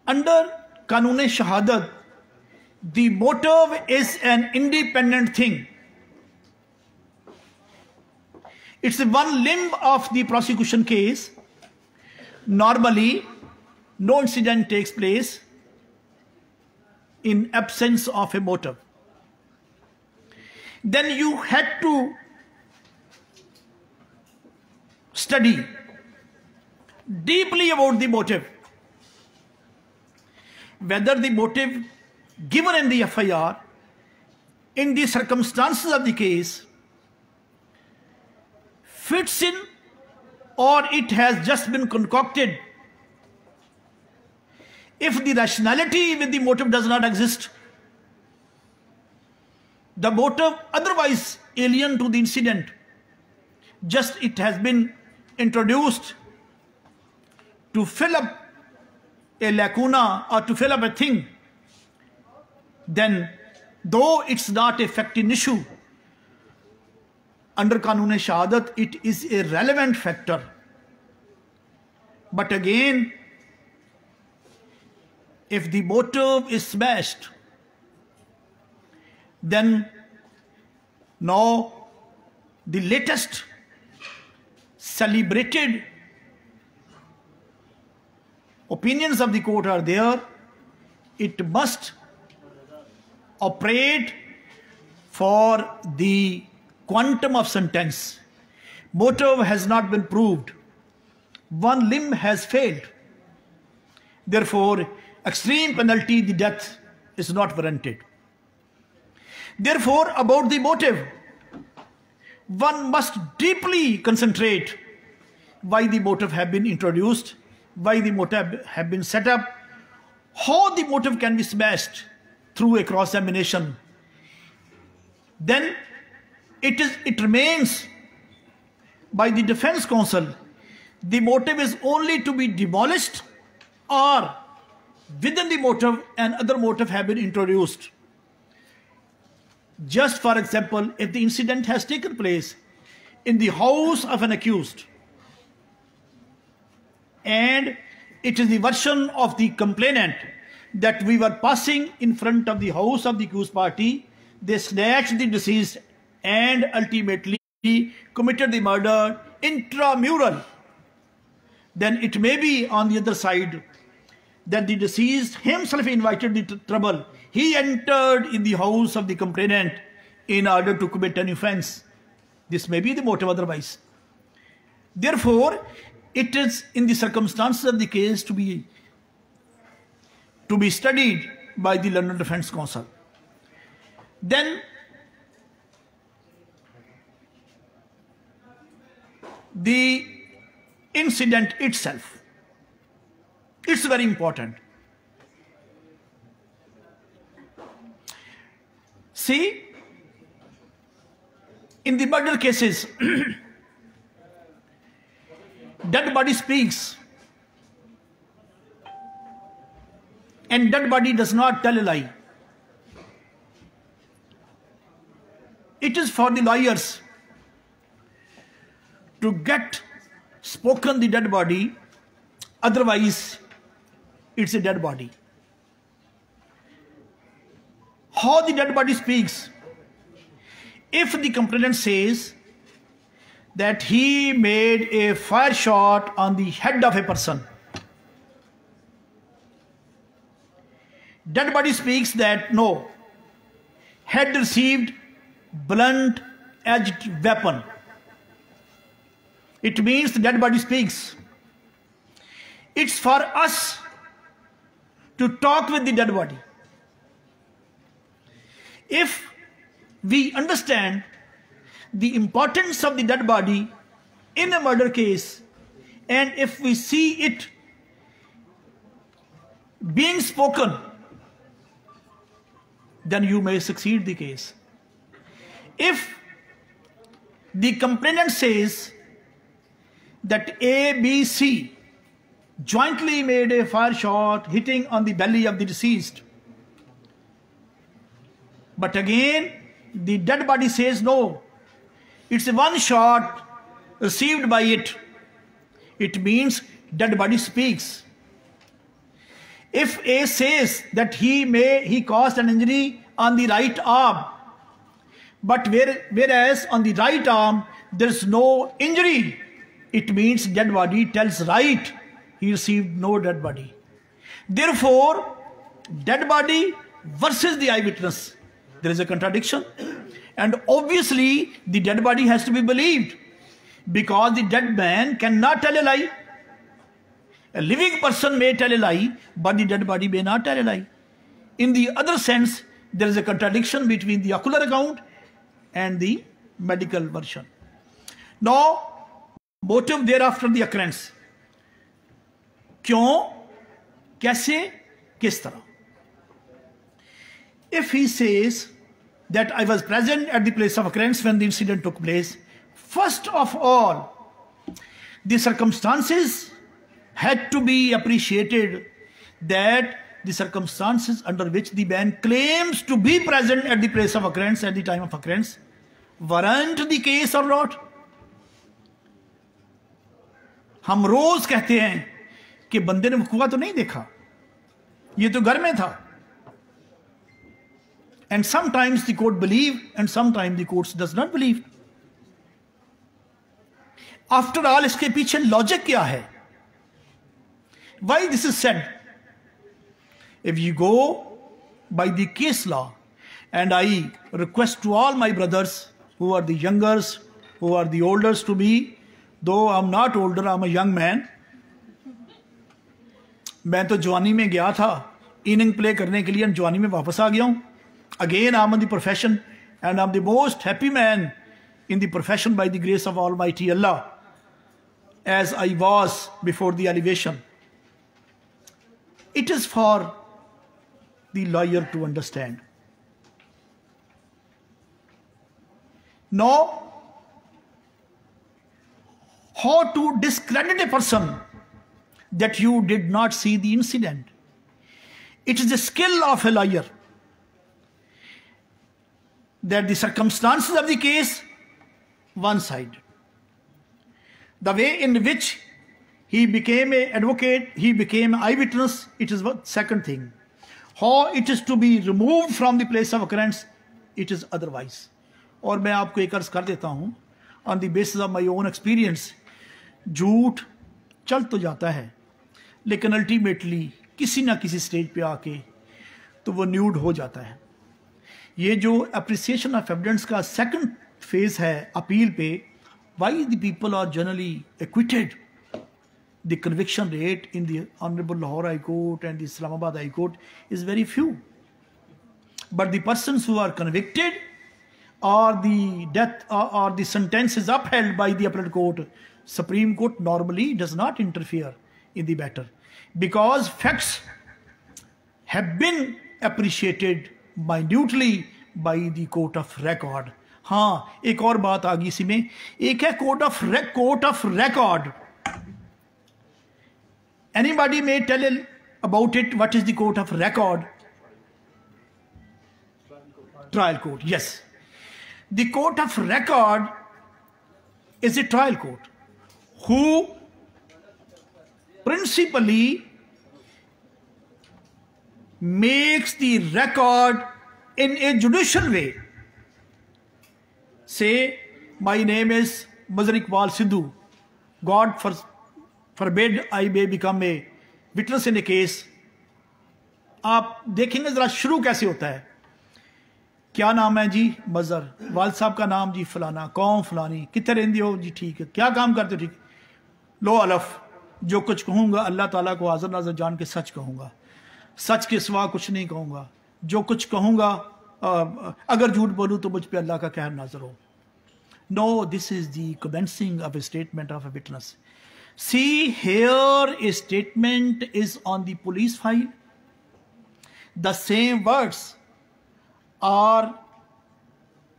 Under Kanun-e-Shahadat, the motive is an independent thing. It's one limb of the prosecution case. Normally, no incident takes place in absence of a motive. Then you had to study deeply about the motive, whether the motive given in the FIR, in the circumstances of the case, fits in or it has just been concocted. If the rationality with the motive does not exist, the motive otherwise alien to the incident, just it has been introduced to fill up a lacuna or to fill up a thing, then though it's not a fact-in issue, under Kanun-e-Shahadat it is a relevant factor. But again, if the motive is smashed, then now the latest celebrated opinions of the court are there. It must operate for the quantum of sentence. Motive has not been proved. One limb has failed. Therefore, extreme penalty, the death, is not warranted. Therefore, about the motive, one must deeply concentrate why the motive have been introduced, why the motive have been set up, how the motive can be smashed through a cross-examination. Then it remains by the defense counsel, the motive is only to be demolished, or within the motive and other motive have been introduced. Just for example, if the incident has taken place in the house of an accused and it is the version of the complainant that we were passing in front of the house of the accused party, they snatched the deceased and ultimately committed the murder intramural, then it may be on the other side that the deceased himself invited the trouble. He entered in the house of the complainant in order to commit an offense. This may be the motive otherwise. Therefore, it is in the circumstances of the case to be studied by the London Defence Counsel. Then the incident itself, it's very important. See, in the murder cases, dead body speaks and dead body does not tell a lie. It is for the lawyers to get spoken the dead body, otherwise it's a dead body. How the dead body speaks? If the complainant says that he made a fire shot on the head of a person, dead body speaks that no, head received blunt edged weapon. It means the dead body speaks. It's for us to talk with the dead body. If we understand the importance of the dead body in a murder case, and if we see it being spoken, then you may succeed the case. If the complainant says that A, B, C jointly made a fire shot hitting on the belly of the deceased, but again the dead body says no, it's one shot received by it, it means dead body speaks. If A says that he caused an injury on the right arm, but whereas on the right arm there is no injury, it means dead body tells right, he received no dead body. Therefore, dead body versus the eyewitness, there is a contradiction, and obviously the dead body has to be believed because the dead man cannot tell a lie. A living person may tell a lie, but the dead body may not tell a lie. In the other sense, there is a contradiction between the ocular account and the medical version. Now, motive thereafter the occurrence. Kyun, kaise, kis tarah. If he says that I was present at the place of occurrence when the incident took place, first of all, the circumstances had to be appreciated, that the circumstances under which the man claims to be present at the place of occurrence at the time of occurrence warrant the case or not. हम रोज कहते हैं कि बंदे ने वकूआ तो नहीं देखा, ये तो घर में था. And sometimes the court believe and sometimes the court does not believe. After all, इसके पीछे logic क्या है? Why this is said? If you go by the case law, and I request to all my brothers who are the youngers, who are the olders to me, though I'm not older, I'm a young man. मैं तो जवानी में गया था inning play करने के लिए और जवानी में वापस आ गया हूँ. Again, I'm in the profession and I'm the most happy man in the profession by the grace of Almighty Allah, as I was before the elevation. It is for the lawyer to understand. Now, how to discredit a person that you did not see the incident. It is the skill of a lawyer that the circumstances of the case one-sided. The way in which he became an advocate, he became an eyewitness, it is the second thing. How it is to be removed from the place of occurrence, it is otherwise. और मैं आपको एक अर्ज कर देता हूँ, on the basis of my own experience, झूठ चल तो जाता है, लेकिन ultimately किसी ना किसी stage पे आके तो वो nude हो जाता है। ये जो appreciation of evidence का second phase है appeal पे, why the people are generally acquitted, the conviction rate in the Honorable Lahore High Court and the Islamabad High Court is very few. But the persons who are convicted or the death or the sentence is upheld by the appellate court, Supreme Court normally does not interfere in the matter because facts have been appreciated minutely by the court of record. हाँ, एक और बात आ गई इसी में, एक है court of record. Anybody may tell about it, what is the court of record? Trial court, yes. The court of record is a trial court who principally makes the record in a judicial way. Say, my name is Mazhar Iqbal Sindhu. God forbid I may become a witness in a case. आप देखेंगे जरा शुरू कैसे होता है. क्या नाम है जी? मज़र. वाल साहब का नाम जी फलाना. कौन फलानी? कितने रहंदी हो जी? ठीक है. क्या काम करते हो? ठीक. लो अलफ, जो कुछ कहूँगा अल्लाह ताला को हाजिर नाज़र जान के सच कहूँगा, सच के सिवा कुछ नहीं कहूँगा, जो कुछ कहूँगा अगर झूठ बोलूँ तो मुझ पे अल्लाह का कहर नाजर हो. No, this is the commencing of a statement of a witness. See here a statement is on the police file. The same words are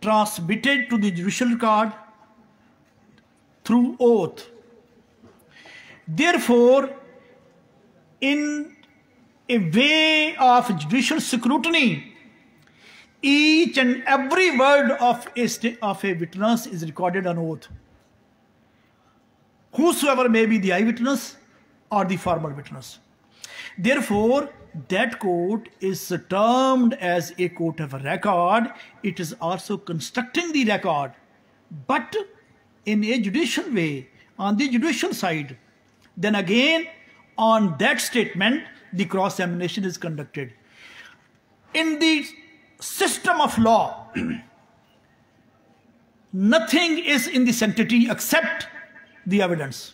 transmitted to the judicial record through oath. Therefore, in a way of judicial scrutiny, each and every word of a witness is recorded on oath, whosoever may be the eyewitness or the formal witness. Therefore, that court is termed as a court of record. It is also constructing the record, but in a judicial way, on the judicial side. Then again, on that statement, the cross-examination is conducted. In the system of law, nothing is in the sanctity except the evidence.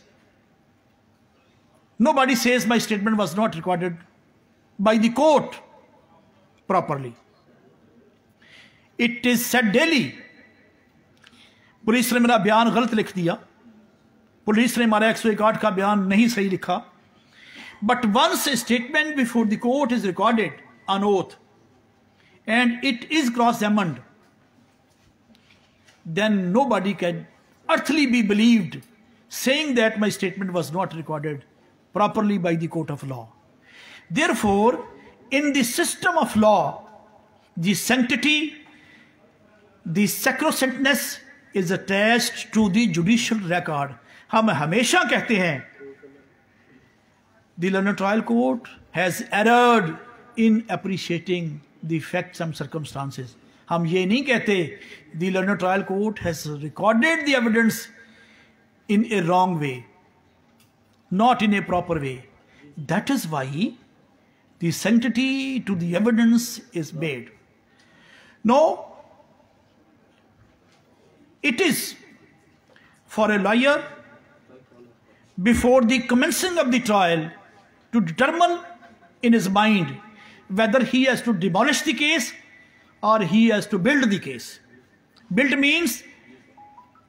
Nobody says my statement was not recorded by the court properly. It is said daily. Police ने मेरा बयान गलत लिख दिया, police ने हमारा 108 का बयान नहीं सही लिखा. But once a statement before the court is recorded on oath and it is cross-examined, then nobody can earthly be believed saying that my statement was not recorded properly by the court of law. Therefore, in the system of law, the sanctity, the sacrosanctness is attached to the judicial record. हम हमेशा कहते हैं, the Lahore Trial Court has erred in appreciating the facts and circumstances. हम ये नहीं कहते, the Lahore Trial Court has recorded the evidence in a wrong way, not in a proper way. That is why the sanctity to the evidence is made. Now, it is for a lawyer before the commencing of the trial to determine in his mind whether he has to demolish the case or he has to build the case. Build means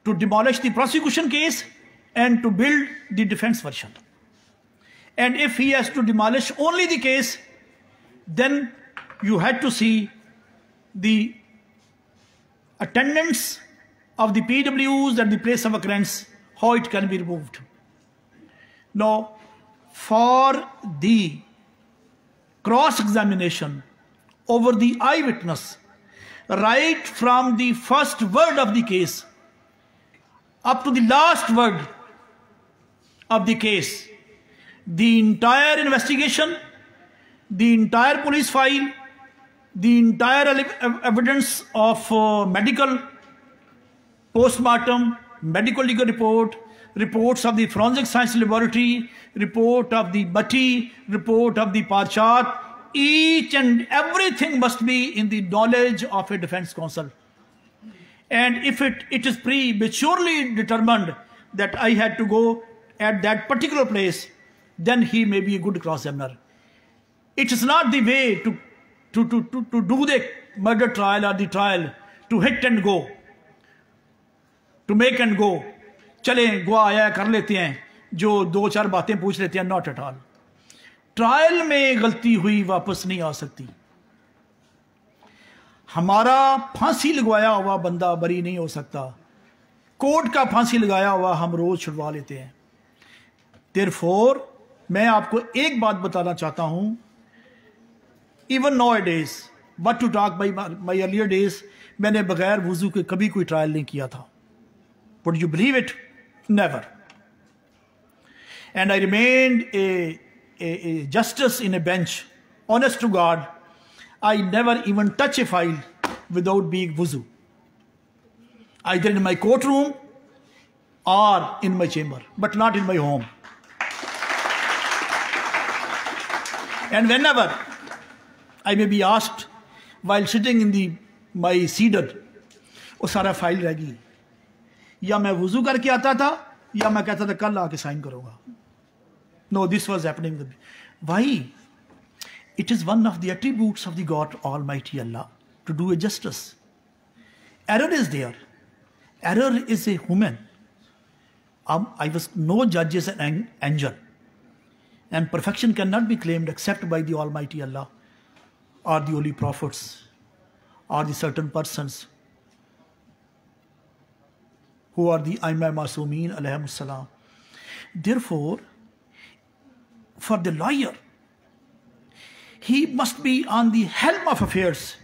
to demolish the prosecution case and to build the defense version. And if he has to demolish only the case, then you had to see the attendance of the PWs at the place of occurrence how it can be removed. Now, for the cross-examination over the eyewitness, right from the first word of the case up to the last word of the case, the entire investigation, the entire police file, the entire evidence of medical postmortem, medical legal report, reports of the Forensic Science Laboratory, report of the Bhatti, report of the Parchat, each and everything must be in the knowledge of a defense counsel. And if it is prematurely determined that I had to go at that particular place, then he may be a good cross-examiner. It is not the way to do the murder trial or the trial, to hit and go, to make and go. Chale, go aaya, kar lete hain, jo do char baatein pooch lete hain, not at all. Trial में गलती हुई वापस नहीं आ सकती। हमारा फांसी लगवाया हुआ बंदा बरी नहीं हो सकता। कोर्ट का फांसी लगाया हुआ हम रोज छुड़वा लेते हैं। Therefore, मैं आपको एक बात बताना चाहता हूँ। Even nowadays, what to talk by my earlier days, मैंने बगैर वुजू के कभी कोई ट्रायल नहीं किया था। Would you believe it? Never. And I remained a justice in a bench, honest to God. I never even touch a file without being wuzu, either in my courtroom or in my chamber, but not in my home. And whenever I may be asked while sitting in my seated, oh, sara file ragi, ya main wuzu karke aata tha, ya main kehta tha kal aake sign karunga. No, this was happening with me. Why? It is one of the attributes of the God Almighty Allah to do a justice. Error is there. Error is a human. I was no judge is an angel. And perfection cannot be claimed except by the Almighty Allah or the holy prophets or the certain persons who are the Aimma Masoomin alayhimus salam. Therefore, for the lawyer, he must be on the helm of affairs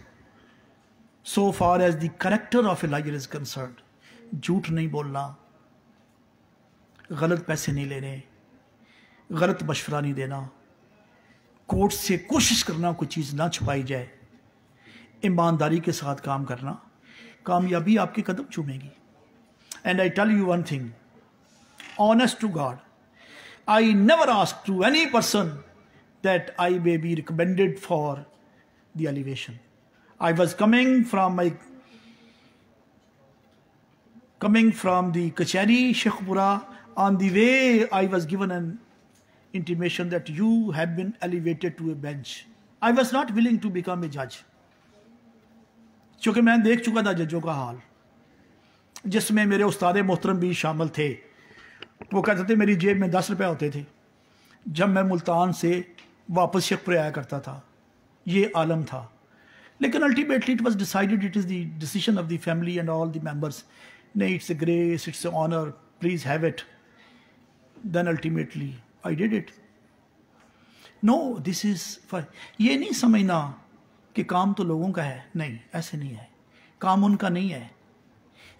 so far as the character of a lawyer is concerned. Jhoot nahi bolna, galat paise nahi lene, galat mashwara nahi dena, court se koshish karna koi cheez na chupai jaye, imandari ke saath kaam karna, kamyabi aapke kadam chumegi. And I tell you one thing, honest to God, I never asked to any person that I may be recommended for the elevation. I was coming from the Kachari, Shekhupura. On the way, I was given an intimation that you have been elevated to a bench. I was not willing to become a judge. Because I had seen the judges' hal, जिसमें मेरे उस्ताद मोहतरम भी शामिल थे. वो कहते थे मेरी जेब में 10 रुपए होते थे जब मैं मुल्तान से वापस शेखपुरा आया करता था. ये आलम था, लेकिन ultimately it was decided, it is the decision of the family and all the members. नहीं, it's a grace, it's a honour, please have it. Then ultimately I did it. No, this is for. ये नहीं समझना कि काम तो लोगों का है. नहीं, ऐसे नहीं है. काम उनका नहीं है.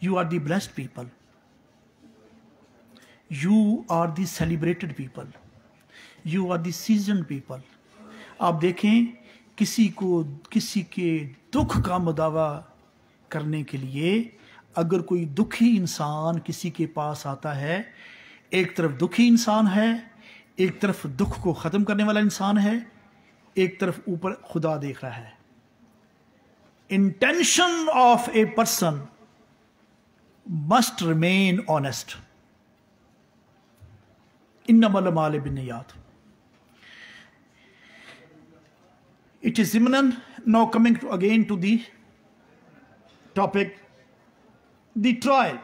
You are the blessed people. You are the celebrated people. You are the seasoned people. आप देखें, किसी को किसी के दुख का मदावा करने के लिए अगर कोई दुखी इंसान किसी के पास आता है, एक तरफ दुखी इंसान है, एक तरफ दुख को ख़त्म करने वाला इंसान है, एक तरफ ऊपर खुदा देख रहा है. Intention of a person must remain honest. It is imminent. Now coming again to the topic, the trial.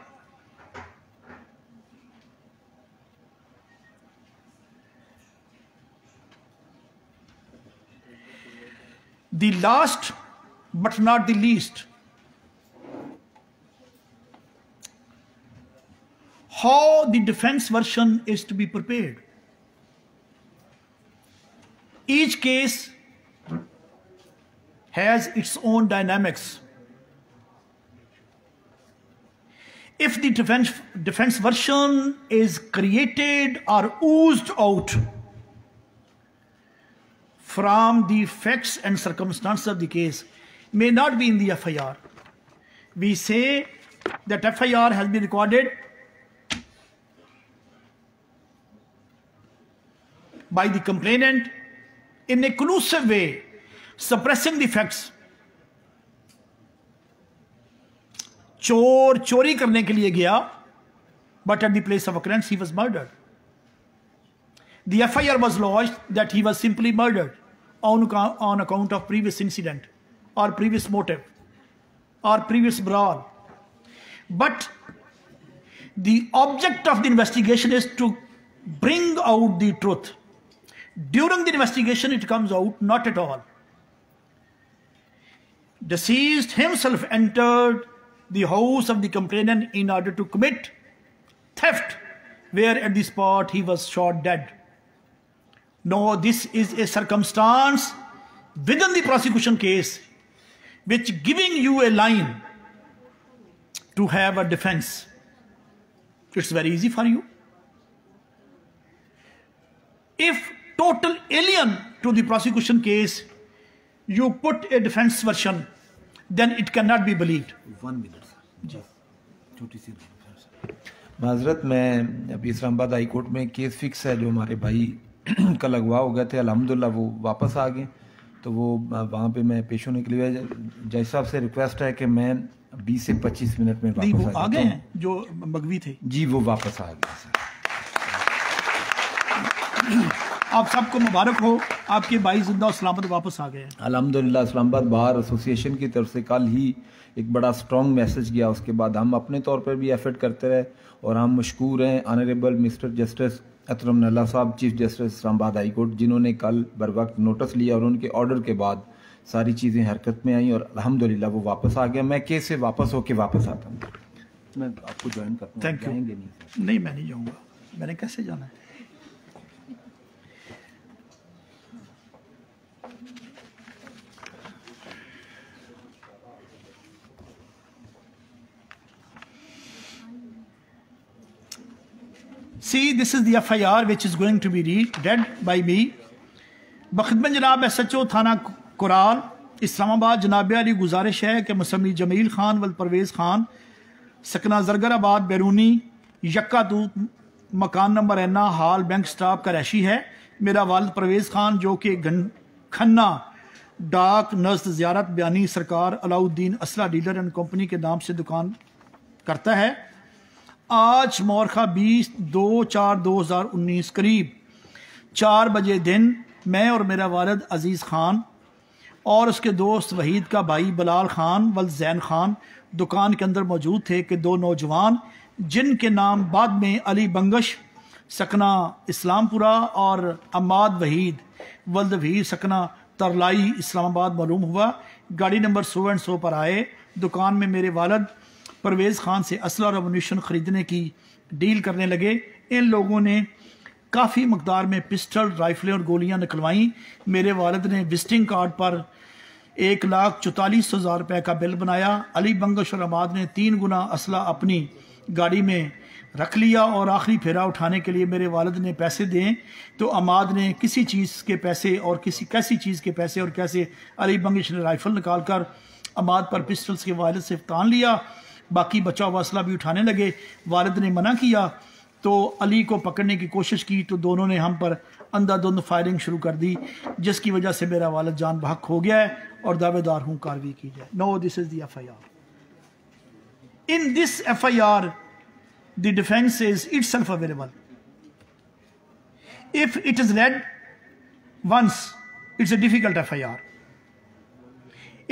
The last but not the least, how the defense version is to be prepared. Each case has its own dynamics. If the defense version is created or oozed out from the facts and circumstances of the case, may not be in the FIR. We say that FIR has been recorded by the complainant in a collusive way, suppressing the facts. चोर चोरी करने के लिए गया, but at the place of occurrence he was murdered. The FIR was lodged that he was simply murdered on account of previous incident or previous motive or previous brawl. But the object of the investigation is to bring out the truth. During the investigation it comes out not at all. Deceased himself entered the house of the complainant in order to commit theft, where at the spot he was shot dead. No, this is a circumstance within the prosecution case which giving you a line to have a defense. It's very easy for you. If total alien to the prosecution case, you put a defense version, then it cannot be believed. 1 minute, sir. जी. माजरत मैं अभी Islamabad high court में case fix है जो हमारे भाई का लगवा हो गए थे, अल्हम्दुलिल्लाह वो वापस आ गए, तो वो वहाँ पे मैं पेश होने के लिए जज साहब से रिक्वेस्ट है कि मैं 20 से 25 मिनट में वापस वो आ गए हैं जो मगवी थे जी, वो वापस आ गए सर। आप सबको मुबारक हो, आपके भाई जिंदा और सलामत वापस आ गए हैं अल्हम्दुलिल्लाह। इस्लामाबाद बार एसोसिएशन की तरफ से कल ही एक बड़ा स्ट्रॉन्ग मैसेज गया, उसके बाद हम अपने तौर पर भी एफर्ट करते रहे और हम मशकूर हैं honourable mister justice Athar Minallah साहब, chief justice Islamabad high court, जिन्होंने कल बर वक्त नोटिस लिया और उनके ऑर्डर के बाद सारी चीज़ें हरकत में आई और अल्हम्दुलिल्लाह वो वापस आ गया। मैं केस से वापस होके वापस आता हूँ। मैं आपको ज्वाइन करता हूँ। Thank you. नहीं, मैं नहीं जाऊँगा, मैंने कैसे जाना है। See, this is the FIR which is going to be read by me. बखदबन जनाब SHO थाना कुराल इस्लामाबाद जनाब अली, गुजारिश है कि मुसम्मी जमील खान वल परवेज़ खान सकना जरगराबाद बैरूनी यक्कातूत मकान नंबर N हाल बैंक स्टाफ का रहशी है। मेरा वालिद परवेज़ खान जो कि खन्ना डाक नज़द ज़ियारत बयानी सरकार अलाउद्दीन असला डीलर एंड कंपनी के नाम से दुकान करता है। आज मोरखा 20/4/2019 करीब 4 बजे दिन मैं और मेरा वालिद अज़ीज़ ख़ान और उसके दोस्त वहीद का भाई बलाल ख़ान वल ज़ैन ख़ान दुकान के अंदर मौजूद थे कि दो नौजवान जिनके नाम बाद में अली बंगश सकना इस्लामपुरा और अमाद वहीद वल्द वहीद सकना तरलाई इस्लामाबाद मालूम हुआ, गाड़ी नंबर 100 पर आए। दुकान में मेरे वालिद परवेज़ खान से असला और अमुनिशन ख़रीदने की डील करने लगे। इन लोगों ने काफ़ी मकदार में पिस्टल, राइफलें और गोलियां निकलवाईं। मेरे वालिद ने विजिटिंग कार्ड पर 1,44,000 रुपये का बिल बनाया। अली बंगश और अमाद ने 3 गुना असला अपनी गाड़ी में रख लिया और आखिरी फेरा उठाने के लिए मेरे वालिद ने पैसे दें तो अमाद ने किसी चीज़ के पैसे और किसी कैसी चीज़ के पैसे और कैसे अली बंगश ने राइफ़ल निकाल कर अमाद पर पिस्टल्स के वालिद से तान लिया। बाकी बचा हुआ असला भी उठाने लगे। वालिद ने मना किया तो अली को पकड़ने की कोशिश की तो दोनों ने हम पर अंधाधुंध फायरिंग शुरू कर दी, जिसकी वजह से मेरा वालिद जान बहक हो गया है और दावेदार हूँ कार्रवाई की जाए। No, this is the FIR। In this FIR the defence is itself available. If it is read once it's a difficult FIR।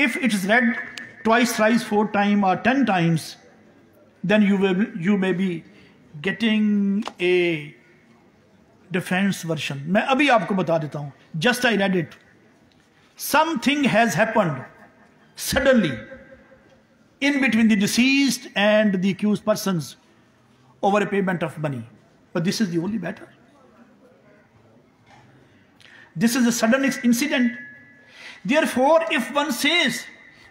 If it is read twice, thrice, 4 times or 10 times, then you may be getting a defense version. मैं अभी आपको बता देता हूँ, just I read it. Something has happened suddenly in between the deceased and the accused persons over a payment of money. But this is the only matter. This is a sudden incident. Therefore, if one says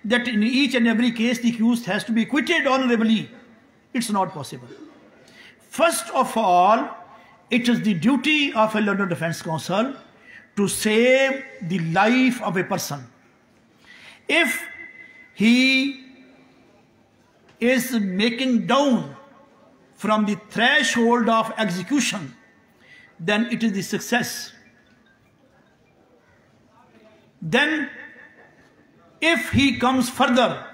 that in each and every case the accused has to be acquitted honorably, it's not possible. First of all, it is the duty of a learned defense counsel to save the life of a person. If he is making down from the threshold of execution, then it is the success. Then, if he comes further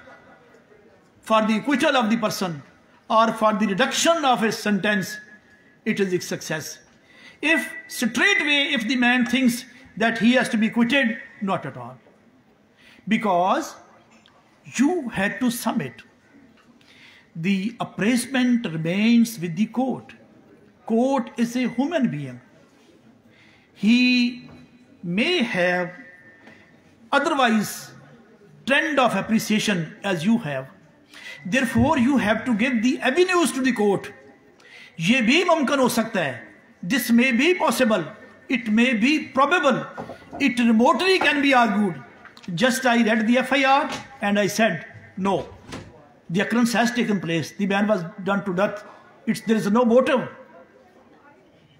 for the acquittal of the person or for the reduction of his sentence, it is a success. If straightway, if the man thinks that he has to be acquitted, not at all. Because you had to submit. The appraisement remains with the court. Court is a human being. He may have otherwise trend of appreciation as you have. Therefore, you have to give the avenues to the court. Ye bhi mumkin ho sakta hai. This may be possible. It may be probable. It remotely can be argued. Just I read the FIR and I said, no, the occurrence has taken place. The man was done to death. There is no motive.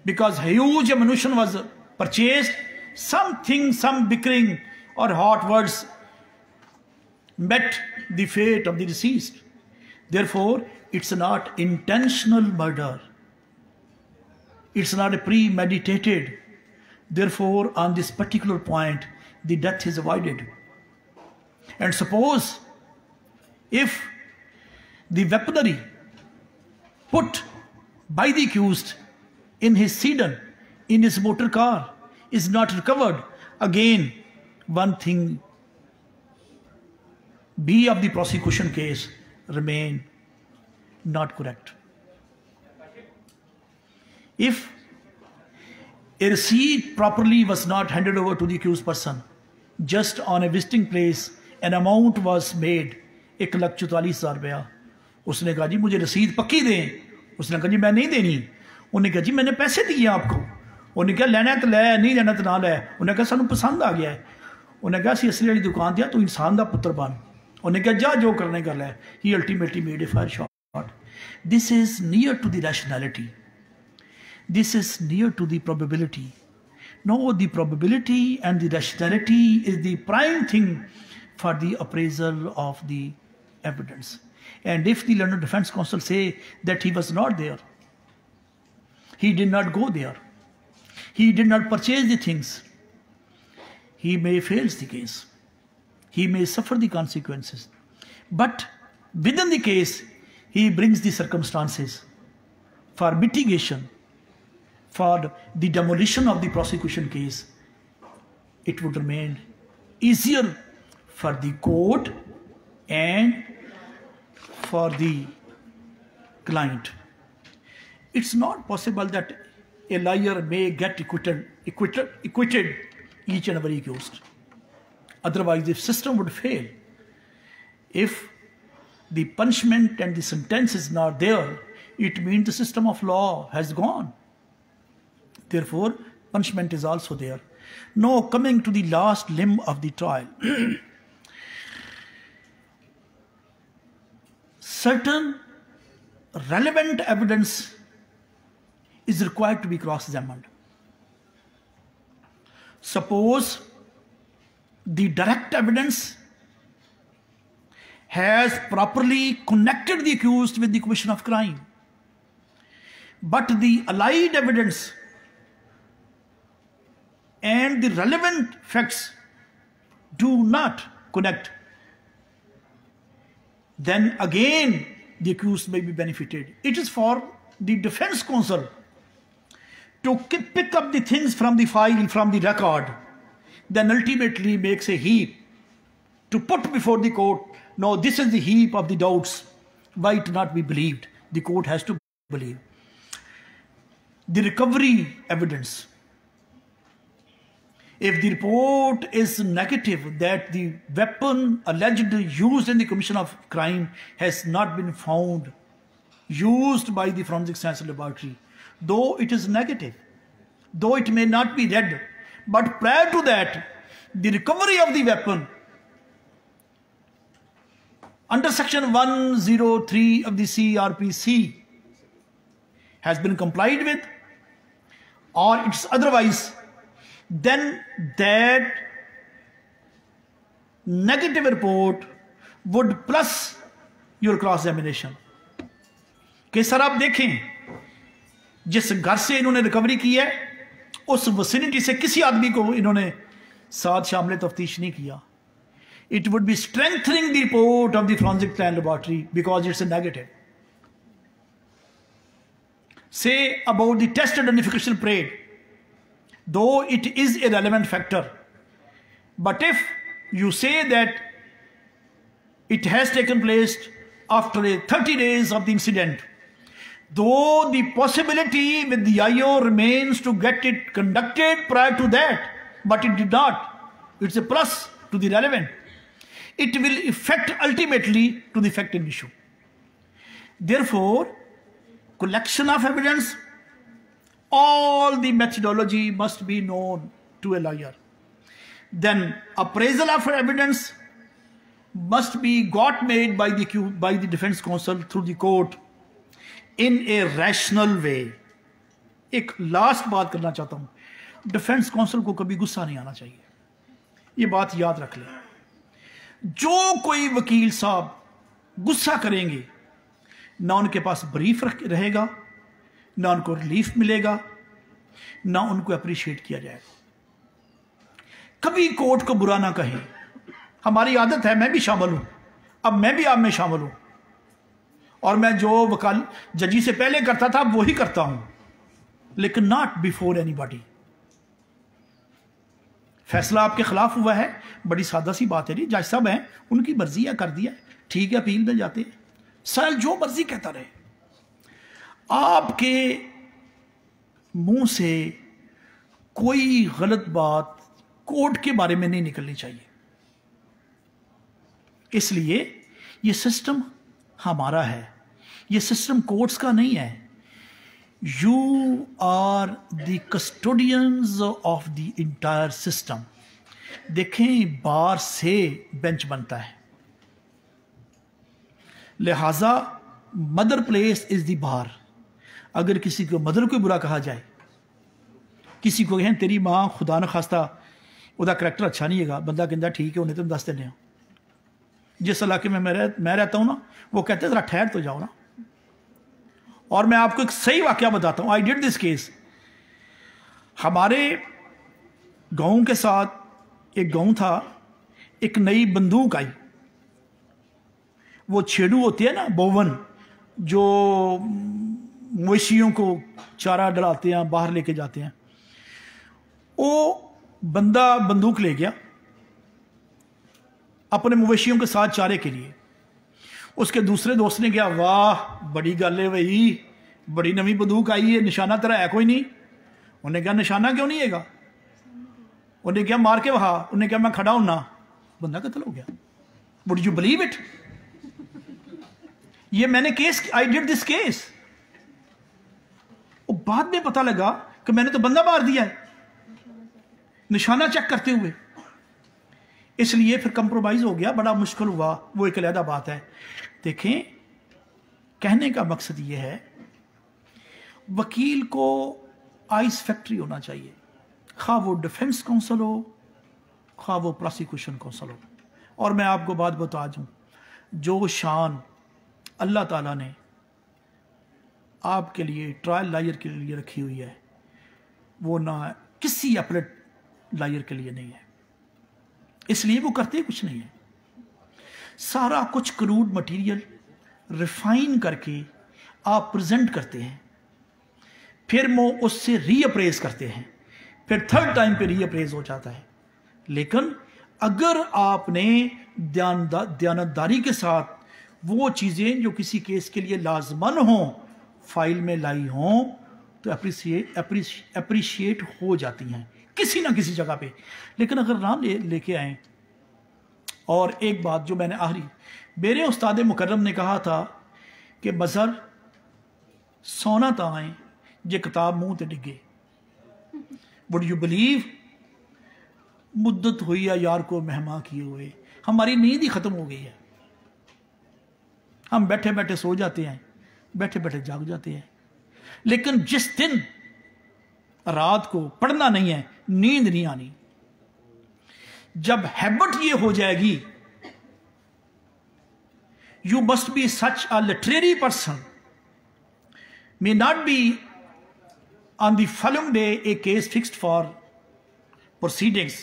Because huge ammunition was purchased. Something, some bickering or hot words met the fate of the deceased. Therefore, it's not intentional murder. It's not a premeditated. Therefore, on this particular point, the death is avoided. And suppose if the weaponry put by the accused in his sedan, in his motor car, is not recovered, again, one thing B of the prosecution case remain not correct. If a receipt properly was not handed over to the accused person, just on a visiting place an amount was made, 1,44,000 rupees. उसने कहा जी मुझे रसीद पक्की दें. उसने कहा जी मैं नहीं देनी. उन्होंने कहा जी मैंने पैसे दिए आपको. उन्होंने कहा लेना तो ले, नहीं लेना तो ना ले. उन्होंने कहा सानू पसंद आ गया है. उन्होंने कहा सी असली वाली दुकान दिया तो इंसान दा पुत्र बन. उन्होंने कहा जा जो करने कर ले. He ultimately made a fair shot. This is near to the rationality. This is near to the probability. No, the probability and the rationality is the prime thing for the appraisal of the evidence. And if the learned defense counsel say that he was not there, he did not go there, he did not purchase the things, he may fail the case. He may suffer the consequences. But within the case, he brings the circumstances for mitigation, for the demolition of the prosecution case. It would remain easier for the court and for the client. It's not possible that a liar may get acquitted each and every accused. Otherwise, the system would fail. If the punishment and the sentence is not there, it means the system of law has gone. Therefore, punishment is also there. Now, coming to the last limb of the trial. Certain relevant evidence is required to be cross-examined. Suppose the direct evidence has properly connected the accused with the commission of crime, but the allied evidence and the relevant facts do not connect, then again the accused may be benefited. It is for the defense counsel to pick up the things from the file, from the record, then ultimately makes a heap to put before the court. No, this is the heap of the doubts. Why it not be believed? The court has to believe. The recovery evidence. If the report is negative that the weapon allegedly used in the commission of crime has not been found used by the Forensic Science Laboratory, though it is negative, though it may not be read. But prior to that, the recovery of the weapon under section 103 of the CRPC has been complied with, or it's otherwise, then that negative report would plus your cross-examination. कि sir आप देखें जिस घर से इन्होंने recovery की है उस विसिनिटी से किसी आदमी को इन्होंने साथ शामिल तफ्तीश नहीं किया. It would be strengthening the report of the forensic science laboratory because it's a negative. Say about the test identification parade, though it is a relevant factor, but if you say that it has taken place after 30 days of the incident, though the possibility with the IO remains to get it conducted prior to that, but it did not, it's a plus to the relevant. It will affect ultimately to the fact in issue. Therefore, collection of evidence, all the methodology must be known to a lawyer. Then appraisal of evidence must be got made by the defense counsel through the court in a rational way. एक last बात करना चाहता हूँ, defense counsel को कभी गुस्सा नहीं आना चाहिए. ये बात याद रख लें. जो कोई वकील साहब गुस्सा करेंगे ना उनके पास ब्रीफ रहेगा, ना उनको रिलीफ मिलेगा, ना उनको अप्रिशिएट किया जाएगा. कभी कोर्ट को बुरा ना कहें. हमारी आदत है, मैं भी शामिल हूं, अब मैं भी आप में शामिल हूं, और मैं जो वकाल जजी से पहले करता था वो ही करता हूं, लेकिन नॉट बिफोर एनीबॉडी. फैसला आपके खिलाफ हुआ है, बड़ी सादा सी बात है जी, जज साहब हैं, उनकी मर्जी है, कर दिया, ठीक है, अपील में जाते हैं, सर जो मर्जी कहता रहे. आपके मुंह से कोई गलत बात कोर्ट के बारे में नहीं निकलनी चाहिए. इसलिए ये सिस्टम हमारा है, ये सिस्टम कोर्ट्स का नहीं है. You are the custodians of the entire system. देखें, बार से बेंच बनता है, लिहाजा mother place is the bar. अगर किसी को मदर को बुरा कहा जाए, किसी को कहें तेरी माँ खुदा न खास्ता उदा करैक्टर अच्छा नहीं है, बंदा कहता ठीक है उन्हें तुम दस देने हो. जिस इलाके में मैं रहता हूँ ना, वो कहते हैं जरा ठहर तो जाओ ना. और मैं आपको एक सही वाकया बताता हूँ. I did this case. हमारे गाँव के साथ एक गाँव था, एक नई बंदूक आई, वो छेड़ू होती है ना, बोवन, जो मवेशियों को चारा डलाते हैं, बाहर लेके जाते हैं. वो बंदा बंदूक ले गया अपने मवेशियों के साथ चारे के लिए. उसके दूसरे दोस्त ने कहा, वाह बड़ी गल है भाई, बड़ी नवी बंदूक आई है, निशाना तेरा है कोई नहीं. उन्हें कहा निशाना क्यों नहीं हैगा, उन्हें कहा मार के वहा. उन्हें कहा मैं खड़ा हूं ना, बंदा कत्ल हो गया. Would you believe it? ये मैंने case, I did this case. और बाद में पता लगा कि मैंने तो बंदा मार दिया है निशाना चेक करते हुए. इसलिए फिर कंप्रोमाइज हो गया, बड़ा मुश्किल हुआ, वो एक अलग बात है. देखें, कहने का मकसद ये है, वकील को आइस फैक्ट्री होना चाहिए, खा वो डिफेंस काउंसिल हो, खा वो प्रोसिक्यूशन काउंसिल हो. और मैं आपको बात बता दूं, जो शान अल्लाह ताला ने आपके लिए ट्रायल लायर के लिए रखी हुई है, वो ना किसी अपलेट लायर के लिए नहीं है. इसलिए वो करते कुछ नहीं है, सारा कुछ क्रूड मटेरियल रिफाइन करके आप प्रेजेंट करते हैं, फिर वो उससे रीअप्रेज करते हैं, फिर थर्ड टाइम पे रीअप्रेज हो जाता है. लेकिन अगर आपने दयानतदारी के साथ वो चीज़ें जो किसी केस के लिए लाजमन हों फाइल में लाई हों, तो अप्रिशिएट हो जाती हैं किसी ना किसी जगह पे. लेकिन अगर ना लेके आए. और एक बात जो मैंने आखिरी, मेरे उस्ताद मुकर्रम ने कहा था कि मज़हर सोना तावें जे किताब मुँह ते डिगे। वुड यू बिलीव मुद्दत हुई या यार को मेहमा किए हुए, हमारी नींद ही ख़त्म हो गई है। हम बैठे बैठे सो जाते हैं, बैठे बैठे जाग जाते हैं। लेकिन जिस दिन रात को पढ़ना नहीं है, नींद नहीं आनी। जब हैबिट ये हो जाएगी, you must be such a literary person, may not be on the following day a case fixed for proceedings.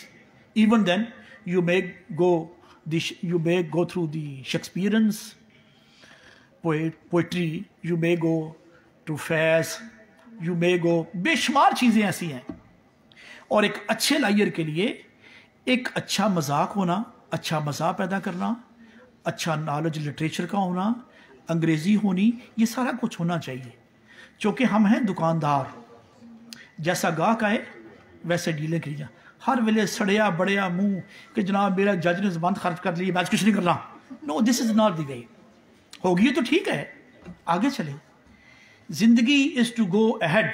Even then you may go through the Shakespeareans poetry, you may go to fairs, you may go बेशुमार चीज़ें ऐसी हैं। और एक अच्छे lawyer के लिए एक अच्छा मजाक होना, अच्छा मजाक पैदा करना, अच्छा नॉलेज लिटरेचर का होना, अंग्रेज़ी होनी, ये सारा कुछ होना चाहिए। चूँकि हम हैं दुकानदार, जैसा गाहक आए वैसे डीलें करिए। हर वेले सड़िया बड़िया मुंह कि जनाब मेरा जज ने ज़बान खर्च कर ली, मैं कुछ नहीं करना। No, this is not the way. होगी तो ठीक है, आगे चले। जिंदगी is to go ahead,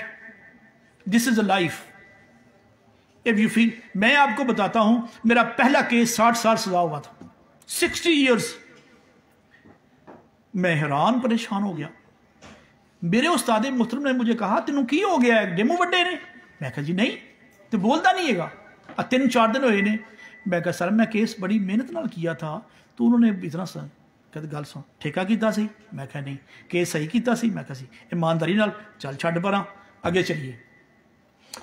this is a life. If you feel, मैं आपको बताता हूँ, मेरा पहला केस 60 साल सजा हुआ था, 60 ईयर्स। मैं हैरान परेशान हो गया। मेरे उस्ताद मुहतरम ने मुझे कहा, तेनों की हो गया है, डेमो बड्डे ने? मैं कहा जी नहीं, तो बोलता नहीं है। 3-4 दिन होए ने। मैं कहा सर मैं केस बड़ी मेहनत नाल किया था, तो उन्होंने इतना सर कहते गल सुन, ठेका किया सही? मैं कहा नहीं। केस सही किया सही? मैं कहा सी। ईमानदारी नाल चल छड्ड परां, आगे चलिए।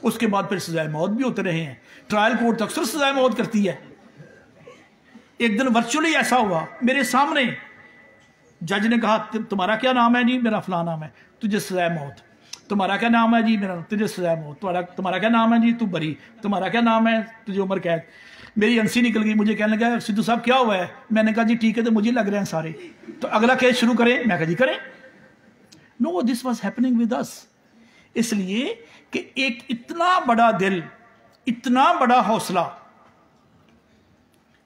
उसके बाद फिर सजाए मौत भी होते रहे हैं। ट्रायल कोर्ट अक्सर सजाए मौत करती है। एक दिन वर्चुअली ऐसा हुआ, मेरे सामने जज ने कहा तुम्हारा क्या नाम है? जी मेरा फला नाम है। तुझे सजाए मौत। तुम्हारा क्या नाम है? जी मेरा, तुझे सजाए मौत। तुम्हारा क्या नाम है? जी तू बरी। तुम्हारा क्या नाम है? तुझे उम्र कैद। मेरी हंसी निकल गई। मुझे कहने लगा सिद्धू साहब क्या हुआ है? मैंने कहा जी ठीक है, तो मुझे लग रहे हैं सारे, तो अगला केस शुरू करें? मैं कहा जी करें। No, this was happening with us. इसलिए कि एक इतना बड़ा दिल, इतना बड़ा हौसला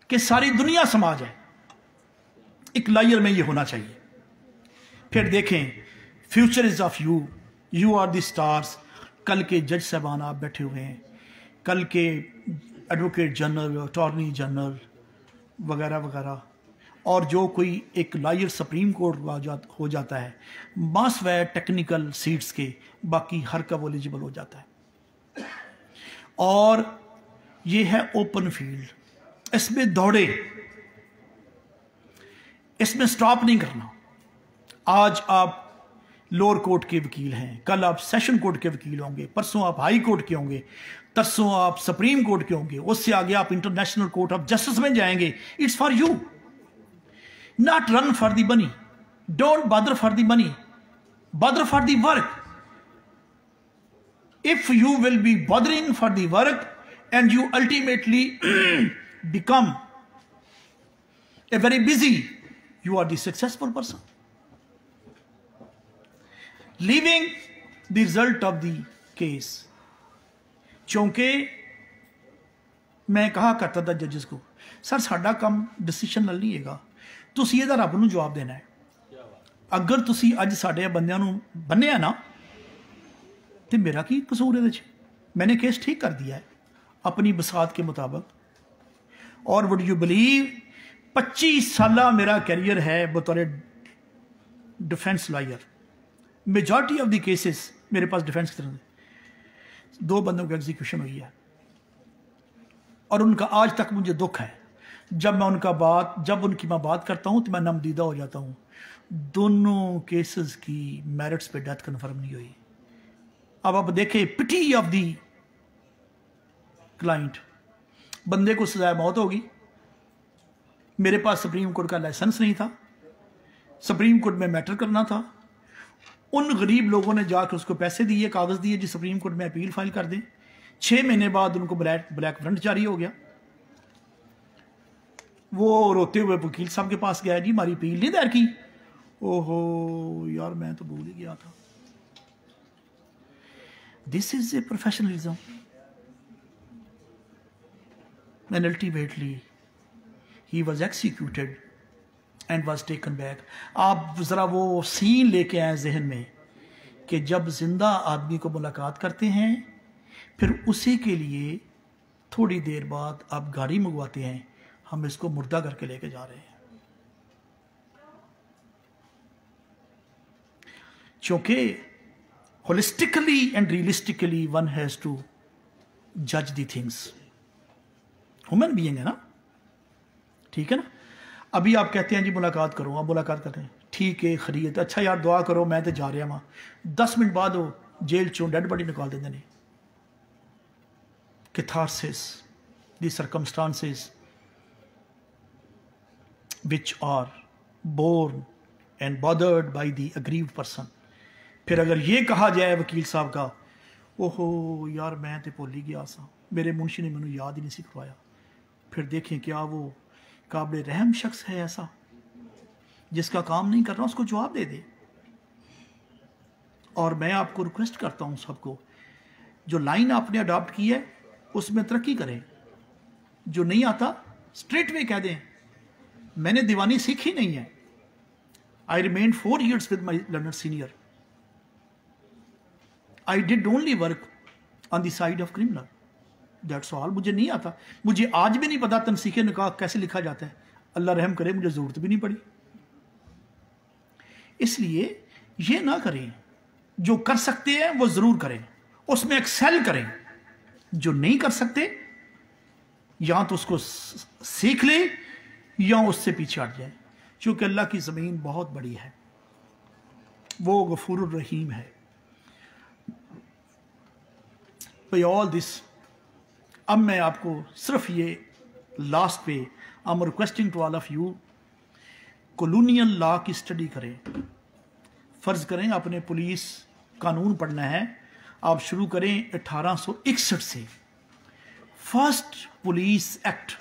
कि सारी दुनिया समाज है, एक लायर में ये होना चाहिए। फिर देखें, future is of you, you are the stars. कल के जज साहबान आप बैठे हुए हैं, कल के एडवोकेट जनरल, अटॉर्नी जनरल वगैरह वगैरह। और जो कोई एक लायर सुप्रीम कोर्ट हो जाता है, मास व टेक्निकल सीट्स के, बाकी हर का वो एलिजिबल हो जाता है। और ये है ओपन फील्ड, इसमें दौड़े, इसमें स्टॉप नहीं करना। आज आप लोअर कोर्ट के वकील हैं, कल आप सेशन कोर्ट के वकील होंगे, परसों आप हाई कोर्ट के होंगे, तरसों आप सुप्रीम कोर्ट के होंगे, उससे आगे आप इंटरनेशनल कोर्ट ऑफ जस्टिस में जाएंगे। It's for you, not run for the money, don't bother for the money, bother for the work. If you will be bothering for the work and you ultimately become a very busy, you are the successful person, leaving the result of the case. चूँकि मैं कहा करता था जजेस को, sir साडा काम decision नाल नहीं हैगा, तुसीं इहदा रब नूं जवाब देना है। अगर तुसीं अज साडे बंदियां नूं बन्निया ना, तो मेरा की कसूर इहदे च? मैंने केस ठीक कर दिया है अपनी बसात के मुताबिक। और वुड यू बिलीव 25 साल मेरा कैरियर है बतौर defence lawyer. Majority of the cases मेरे पास डिफेंस की तरफ से 2 बंदों की एग्जीक्यूशन हुई है, और उनका आज तक मुझे दुख है। जब उनकी मैं बात करता हूँ तो मैं नमदीदा हो जाता हूँ। दोनों केसेस की मेरिट्स पे डेथ कन्फर्म नहीं हुई। अब आप देखें, पिटी ऑफ दी क्लाइंट, बंदे को सजाए मौत होगी। मेरे पास सुप्रीम कोर्ट का लाइसेंस नहीं था, सुप्रीम कोर्ट में मैटर करना था। उन गरीब लोगों ने जाकर उसको पैसे दिए, कागज़ दिए, जी सुप्रीम कोर्ट में अपील फाइल कर दें। 6 महीने बाद उनको ब्लैक वारंट जारी हो गया। वो रोते हुए वकील साहब के पास गया, जी हमारी अपील नहीं दायर की। ओहो यार, मैं तो भूल ही गया था। This is a professionalism and ultimately He was executed and was taken back। आप ज़रा वो सीन लेके आए जहन में कि जब जिंदा आदमी को मुलाकात करते हैं फिर उसी के लिए थोड़ी देर बाद आप गाड़ी मंगवाते हैं, हम इसको मुर्दा करके लेके जा रहे हैं। चूँकि holistically and realistically one has to जज दी थिंग्स, ह्यूमन बीइंग है ना, ठीक है ना। अभी आप कहते हैं जी मुलाकात करो, आप मुलाकात करते हैं, ठीक है खरीद, अच्छा यार दुआ करो मैं तो जा रहा वहाँ, 10 मिनट बाद वो जेल चो डेड बॉडी निकाल देंगे। नहीं, catharsis, the circumstances which are born and bothered by the aggrieved person. फिर अगर ये कहा जाए वकील साहब का, ओहो यार मैं तो भुल ही गया सा, मेरे मुंशी ने मैंने याद ही नहीं सिखवाया, फिर देखें क्या वो काबिल रहम शख्स है ऐसा जिसका काम नहीं कर रहा, उसको जवाब दे दे। और मैं आपको रिक्वेस्ट करता हूँ सबको, जो लाइन आपने अडॉप्ट की है उसमें तरक्की करें, जो नहीं आता स्ट्रेट वे कह दें मैंने दीवानी सीखी नहीं है। I remained 4 years with my learner senior, I did only work on the side of criminal, that's all. मुझे नहीं आता, मुझे आज भी नहीं पता तनसीखे निकाह कैसे लिखा जाता है, अल्लाह रहम करे मुझे ज़रूरत भी नहीं पड़ी। इसलिए ये ना करें, जो कर सकते हैं वो ज़रूर करें, उसमें एक्सेल करें, जो नहीं कर सकते या तो उसको सीख लें या उससे पीछे हट जाए। क्योंकि अल्लाह की ज़मीन बहुत बड़ी है, वो गफूरुर रहीम है। बाय ऑल दिस, अब मैं आपको सिर्फ ये लास्ट पे, I am requesting to all of you, colonial law की स्टडी करें। फ़र्ज़ करें आपने पुलिस कानून पढ़ना है, आप शुरू करें 1861 से, फर्स्ट पुलिस एक्ट।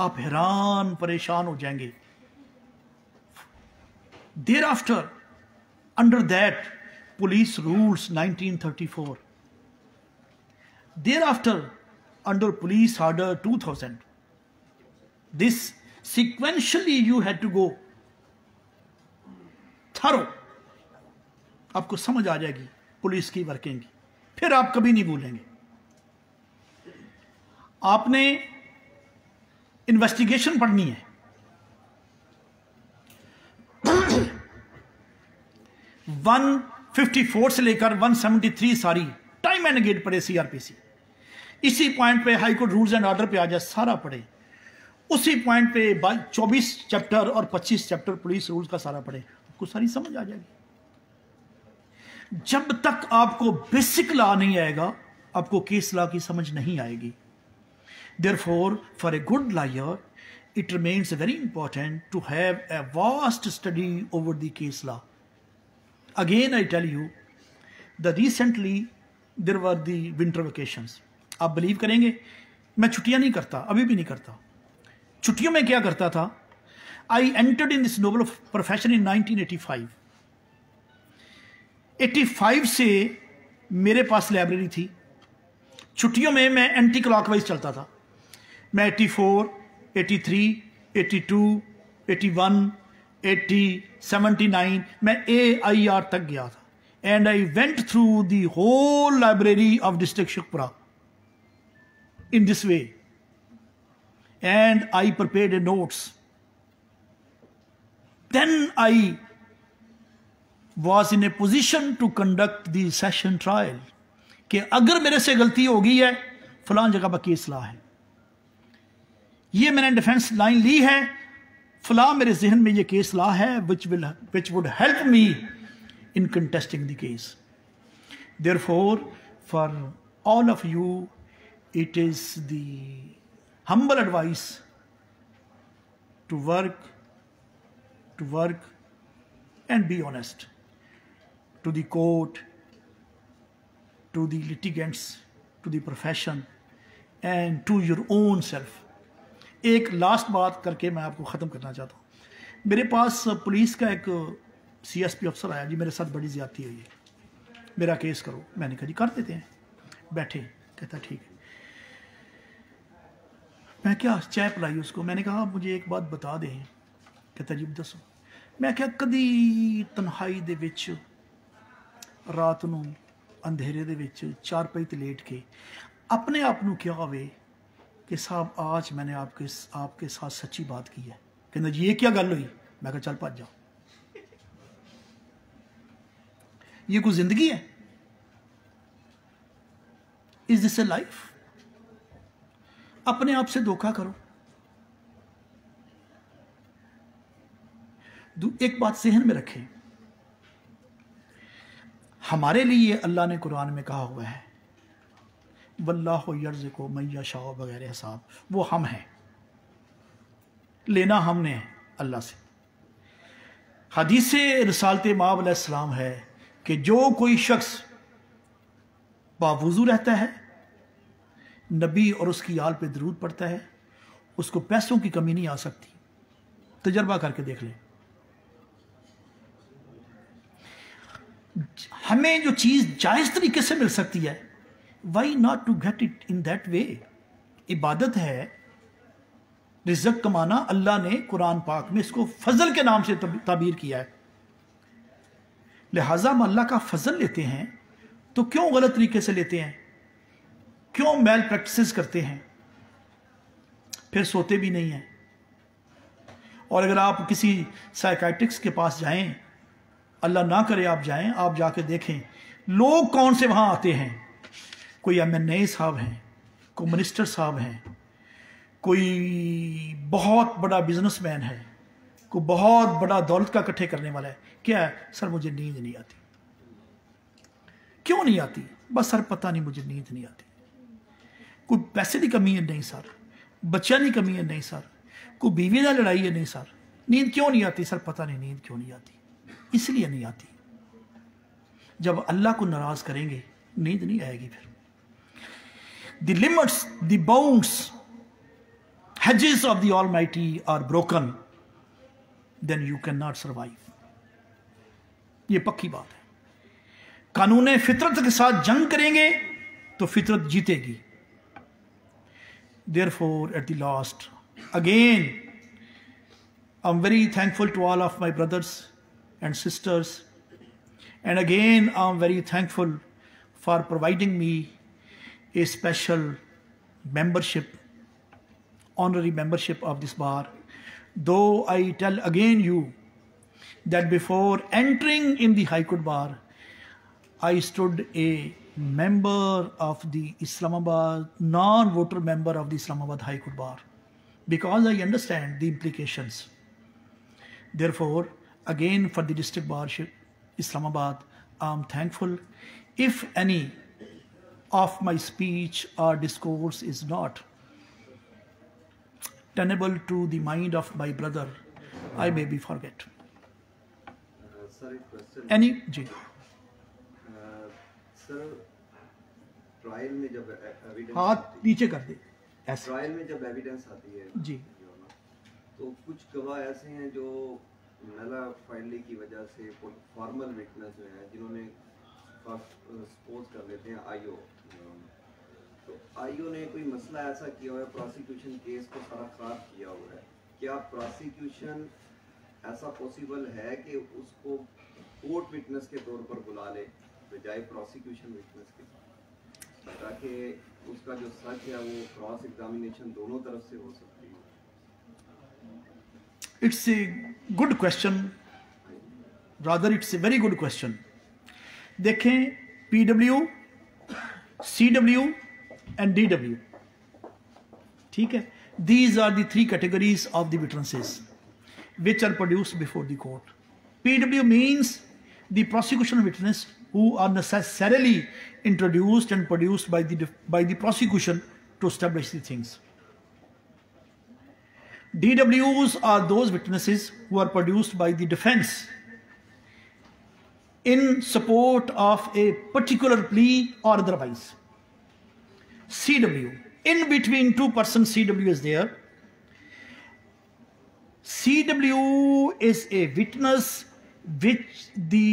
आप हैरान परेशान हो जाएंगे। Thereafter under that police rules 1934, thereafter under police order 2000. This sequentially you had to go thorough, आपको समझ आ जाएगी पुलिस की वर्किंग, फिर आप कभी नहीं भूलेंगे। आपने इन्वेस्टिगेशन पढ़नी है, वन 54 से लेकर 173 सारी टाइम एंड गेट पढ़े, CRPC। इसी पॉइंट पे high court rules and order पे आ जाए, सारा पढ़े। उसी पॉइंट पे 24 चैप्टर और 25 चैप्टर पुलिस रूल्स का सारा पढ़े, आपको सारी समझ आ जाएगी। जब तक आपको बेसिक लॉ नहीं आएगा, आपको केस लॉ की समझ नहीं आएगी। Therefore for a good lawyer it remains very important to have a vast study over the case law. Again I tell you, the recently there were the winter vacations. आप believe करेंगे मैं छुट्टियां नहीं करता, अभी भी नहीं करता। छुट्टियों में क्या करता था, I entered in this noble profession in 1985। 85 से मेरे पास लाइब्रेरी थी। छुट्टियों में मैं एंटी क्लॉकवाइज चलता था। मैं 84, 83, 82, 81, 80, 79, मैं AIR तक गया था। And I went through the whole library of district Shekhupura in this way, and I prepared a notes. Then I was in a position to conduct the session trial. कि अगर मेरे से गलती हो गई है, फलां जगह पर केस ला है, ये मैंने डिफेंस लाइन ली है, फलां मेरे जहन में ये केस ला है, which would help me in contesting the case. Therefore, for all of you, it is the humble advice to work and be honest to the court, to the litigants, to the profession and to your own self. एक last बात करके मैं आपको ख़त्म करना चाहता हूँ। मेरे पास पुलिस का एक CSP अफसर आया, जी मेरे साथ बड़ी ज्यादती हुई है, मेरा केस करो। मैंने कहा जी कर देते हैं, बैठे। कहता ठीक है। मैं क्या चाय पिलाई उसको, मैंने कहा आप मुझे एक बात बता दें। कहता जी बताओ। मैं क्या कदी तन्हाई दे विच रात नूं अंधेरे दे विच चारपाई ते लेट के अपने आप नूं क्या होवे कि साहब आज मैंने आपके साथ सच्ची बात की है। कहना जी ये क्या गल हुई? मैं कहा चल भज जाओ, ये कोई जिंदगी है? Is this a life? अपने आप से धोखा करो। एक बात जहन में रखें, हमारे लिए अल्लाह ने कुरान में कहा हुआ है वल्लाहु यर्ज़ुक़ु मन यशाअ बगैर हिसाब। वो हम हैं, लेना हमने है अल्लाह से। हदीस रसालत इमाम अलैहिस्सलाम है कि जो कोई शख्स बावुज़ू रहता है, नबी और उसकी आल पे दरूद पड़ता है, उसको पैसों की कमी नहीं आ सकती। तजर्बा करके देख लें। हमें जो चीज़ जायज़ तरीके से मिल सकती है, why not to get it in that way. इबादत है, रिज़्क़ कमाना। अल्लाह ने कुरान पाक में इसको फजल के नाम से ताबीर किया है। लिहाजा हम अल्लाह का फजल लेते हैं तो क्यों गलत तरीके से लेते हैं, क्यों मैल प्रैक्टिसेस करते हैं? फिर सोते भी नहीं हैं। और अगर आप किसी साइकाइट्रिस्ट के पास जाएं, अल्लाह ना करे आप जाएं, आप जाके देखें लोग कौन से वहाँ आते हैं। कोई MNA साहब हैं, कोई मिनिस्टर साहब हैं, कोई बहुत बड़ा बिजनेसमैन है, कोई बहुत बड़ा दौलत का इकट्ठे करने वाला है। क्या है? सर मुझे नींद नहीं आती। क्यों नहीं आती? बस सर पता नहीं मुझे नींद नहीं आती। कोई पैसे की कमी है? नहीं सर। बच्चा की कमी है? नहीं सर। कोई बीवी की लड़ाई है? नहीं सर। नींद क्यों नहीं आती? सर पता नहीं नींद क्यों नहीं आती। इसलिए नहीं आती, जब अल्लाह को नाराज करेंगे नींद नहीं आएगी। फिर the limits the bounds hedges of the Almighty are broken, then you cannot survive। ये पक्की बात है। कानून फितरत के साथ जंग करेंगे तो फितरत जीतेगी। Therefore, at the last, again, I'm very thankful to all of my brothers and sisters, and again, I'm very thankful for providing me a special membership, honorary membership of this bar. Though I tell again you that before entering in the High Court bar, I stood a member of the Islamabad, non-voter member of the Islamabad High Court bar, because I understand the implications. Therefore, again for the district barship Islamabad, I am thankful. If any of my speech or discourse is not tenable to the mind of my brother, I may be forget. Sir, a question. Any? Ji. Sir, trial में जब evidence, हाथ नीचे कर दे। Trial में जब evidence आती है जी, तो कुछ गवाह ऐसे हैं जो नला फाइनली की वजह से फॉर्मल विटनेस जो हैं, जिन्होंने सपोज कर देते हैं आईओ। तो आईओ ने कोई मसला ऐसा किया हुआ है, प्रोसिक्यूशन केस को सारा खराब किया हुआ है। क्या प्रोसिक्यूशन ऐसा पॉसिबल है कि उसको कोर्ट विटनेस के तौर पर बुला ले बजाय प्रोसिक्यूशन विटनेस के, ताकि उसका जो सच है वो क्रॉस एग्जामिनेशन दोनों तरफ से हो सकती है? It's a good question, rather it's a very good question. देखें, PW, CW and DW, ठीक है, these are the three categories of the witnesses which are produced before the court. PW means the prosecution witness who are necessarily introduced and produced by the prosecution to establish the things. DWs are those witnesses who are produced by the defense in support of a particular plea or otherwise. CW, in between two persons, CW is there. CW is a witness which the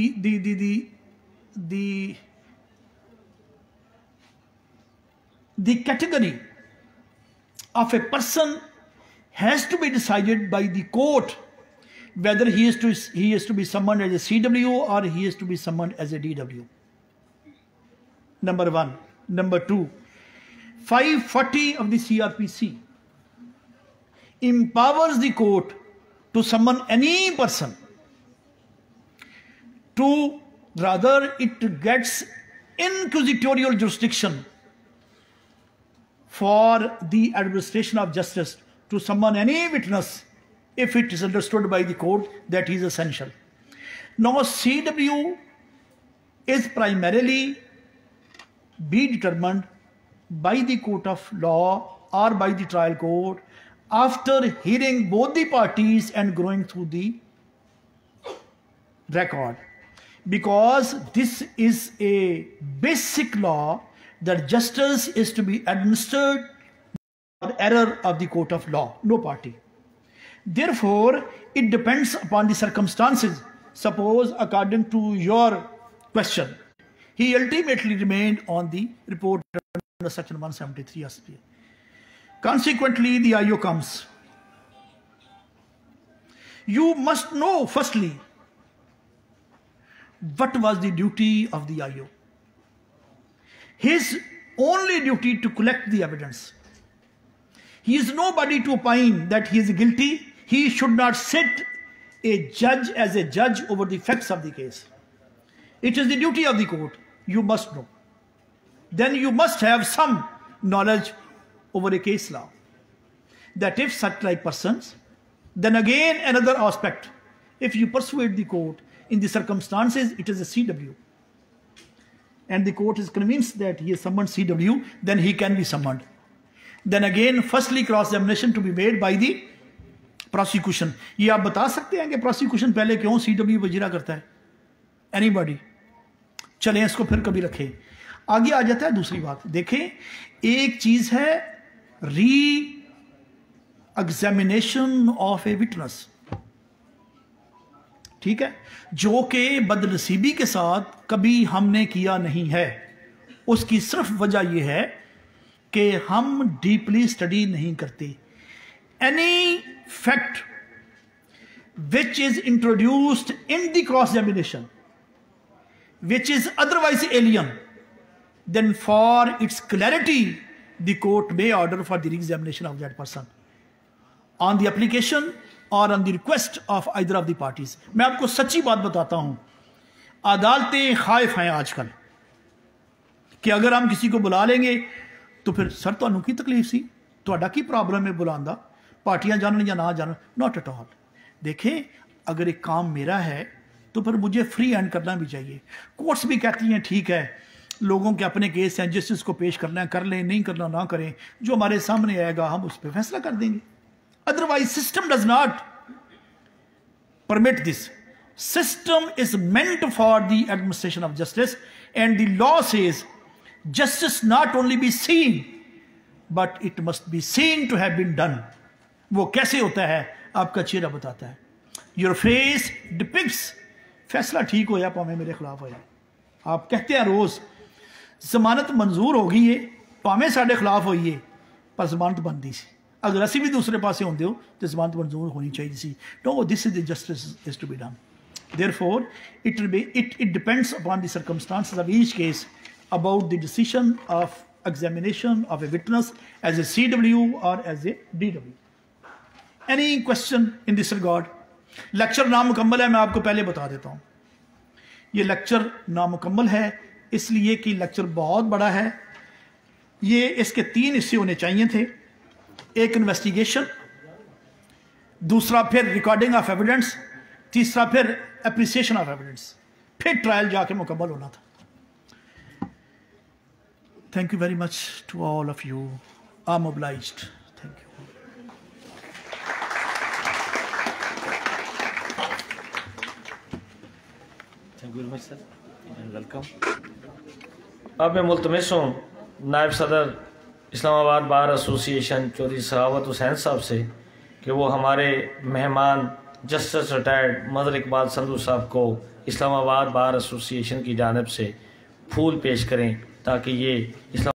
category of a person has to be decided by the court whether he is to be summoned as a CW or he is to be summoned as a DW. Number one. Number two, 540 of the CRPC empowers the court to summon any person to, rather it gets inquisitorial jurisdiction for the administration of justice to summon any witness if it is understood by the court that he is essential. Now CW is primarily be determined by the court of law or by the trial court after hearing both the parties and going through the record, because this is a basic law that justice is to be administered by error of the court of law, no party. Therefore, it depends upon the circumstances. Suppose, according to your question, he ultimately remained on the report under section 173 SPA. Consequently, the IO comes. You must know, firstly, what was the duty of the IO? His only duty to collect the evidence. He is nobody to opine that he is guilty. He should not sit a judge as a judge over the facts of the case. It is the duty of the court. You must know. Then you must have some knowledge over a case law. That if such like persons, then again another aspect. If you persuade the court, in the circumstances it is a CW, and the court is convinced that he is summoned CW, then he can be summoned. Then again, firstly cross-examination to be made by the prosecution. Ye aap bata sakte hain ki prosecution pehle kyon CW ko jira karta hai? Anybody? चलें इसको फिर कभी रखें। आगे आ जाता है दूसरी बात। देखें, एक चीज है re examination of a witness, ठीक है, जो कि बदनसीबी के साथ कभी हमने किया नहीं है। उसकी सिर्फ वजह यह है कि हम डीपली स्टडी नहीं करते। Any fact which is introduced in the cross examination which is otherwise alien, then for its clarity, the court may order for the re-examination of that person on the application or on the request of either of the parties. मैं आपको सच्ची बात बताता हूँ, अदालतें खाइफ हैं आजकल कि अगर हम किसी को बुला लेंगे तो फिर सर तो अनुकी तकलीफ सी तो अड़ा की प्रॉब्लम है बुलाना पार्टियाँ जानन या ना जानन, not at all। देखें, अगर एक काम मेरा है तो फिर मुझे फ्री हैंड करना भी चाहिए। कोर्ट्स भी कहती हैं ठीक है, लोगों के अपने केस हैं, जस्टिस को पेश करना है कर लें, नहीं करना ना करें, जो हमारे सामने आएगा हम उस पर फैसला कर देंगे। Otherwise system does not permit this. System is meant for the administration of justice and the law says justice not only be seen but it must be seen to have been done. वो कैसे होता है? आपका चेहरा बताता है। Your face depicts फैसला ठीक हो या पावे मेरे खिलाफ हो या। आप कहते हैं रोज जमानत मंजूर हो गई है पावे साढ़े खिलाफ हो ये, पर जमानत बनती सी अगर असी भी दूसरे पास होंगे हो तो जमानत मंजूर होनी चाहिए सी। No, this is the justice is to be done. Therefore it depends upon the circumstances of each case about the decision of examination of a witness as a CW और as a DW। Any question in this regard? Lecture नामुकम्मल है, मैं आपको पहले बता देता हूं। यह लेक्चर नामुकम्मल है इसलिए कि लेक्चर बहुत बड़ा है। ये इसके तीन हिस्से होने चाहिए थे, एक इन्वेस्टिगेशन, दूसरा फिर रिकॉर्डिंग ऑफ एविडेंस, तीसरा फिर एप्रिसिएशन ऑफ एविडेंस, फिर ट्रायल जाके मुकम्मल होना था। Thank you very much to all of you. I am obliged. Thank you. Thank you very much sir and welcome. अब मैं मुल्तमस हूँ नायब सदर इस्लामाबाद बार एसोसिएशन चौधरी सदावत हुसैन साहब से कि वो हमारे मेहमान जस्टिस रिटायर्ड मज़हर इकबाल सिंधु साहब को इस्लामाबाद बार एसोसिएशन की जानिब से फूल पेश करें ताकि ये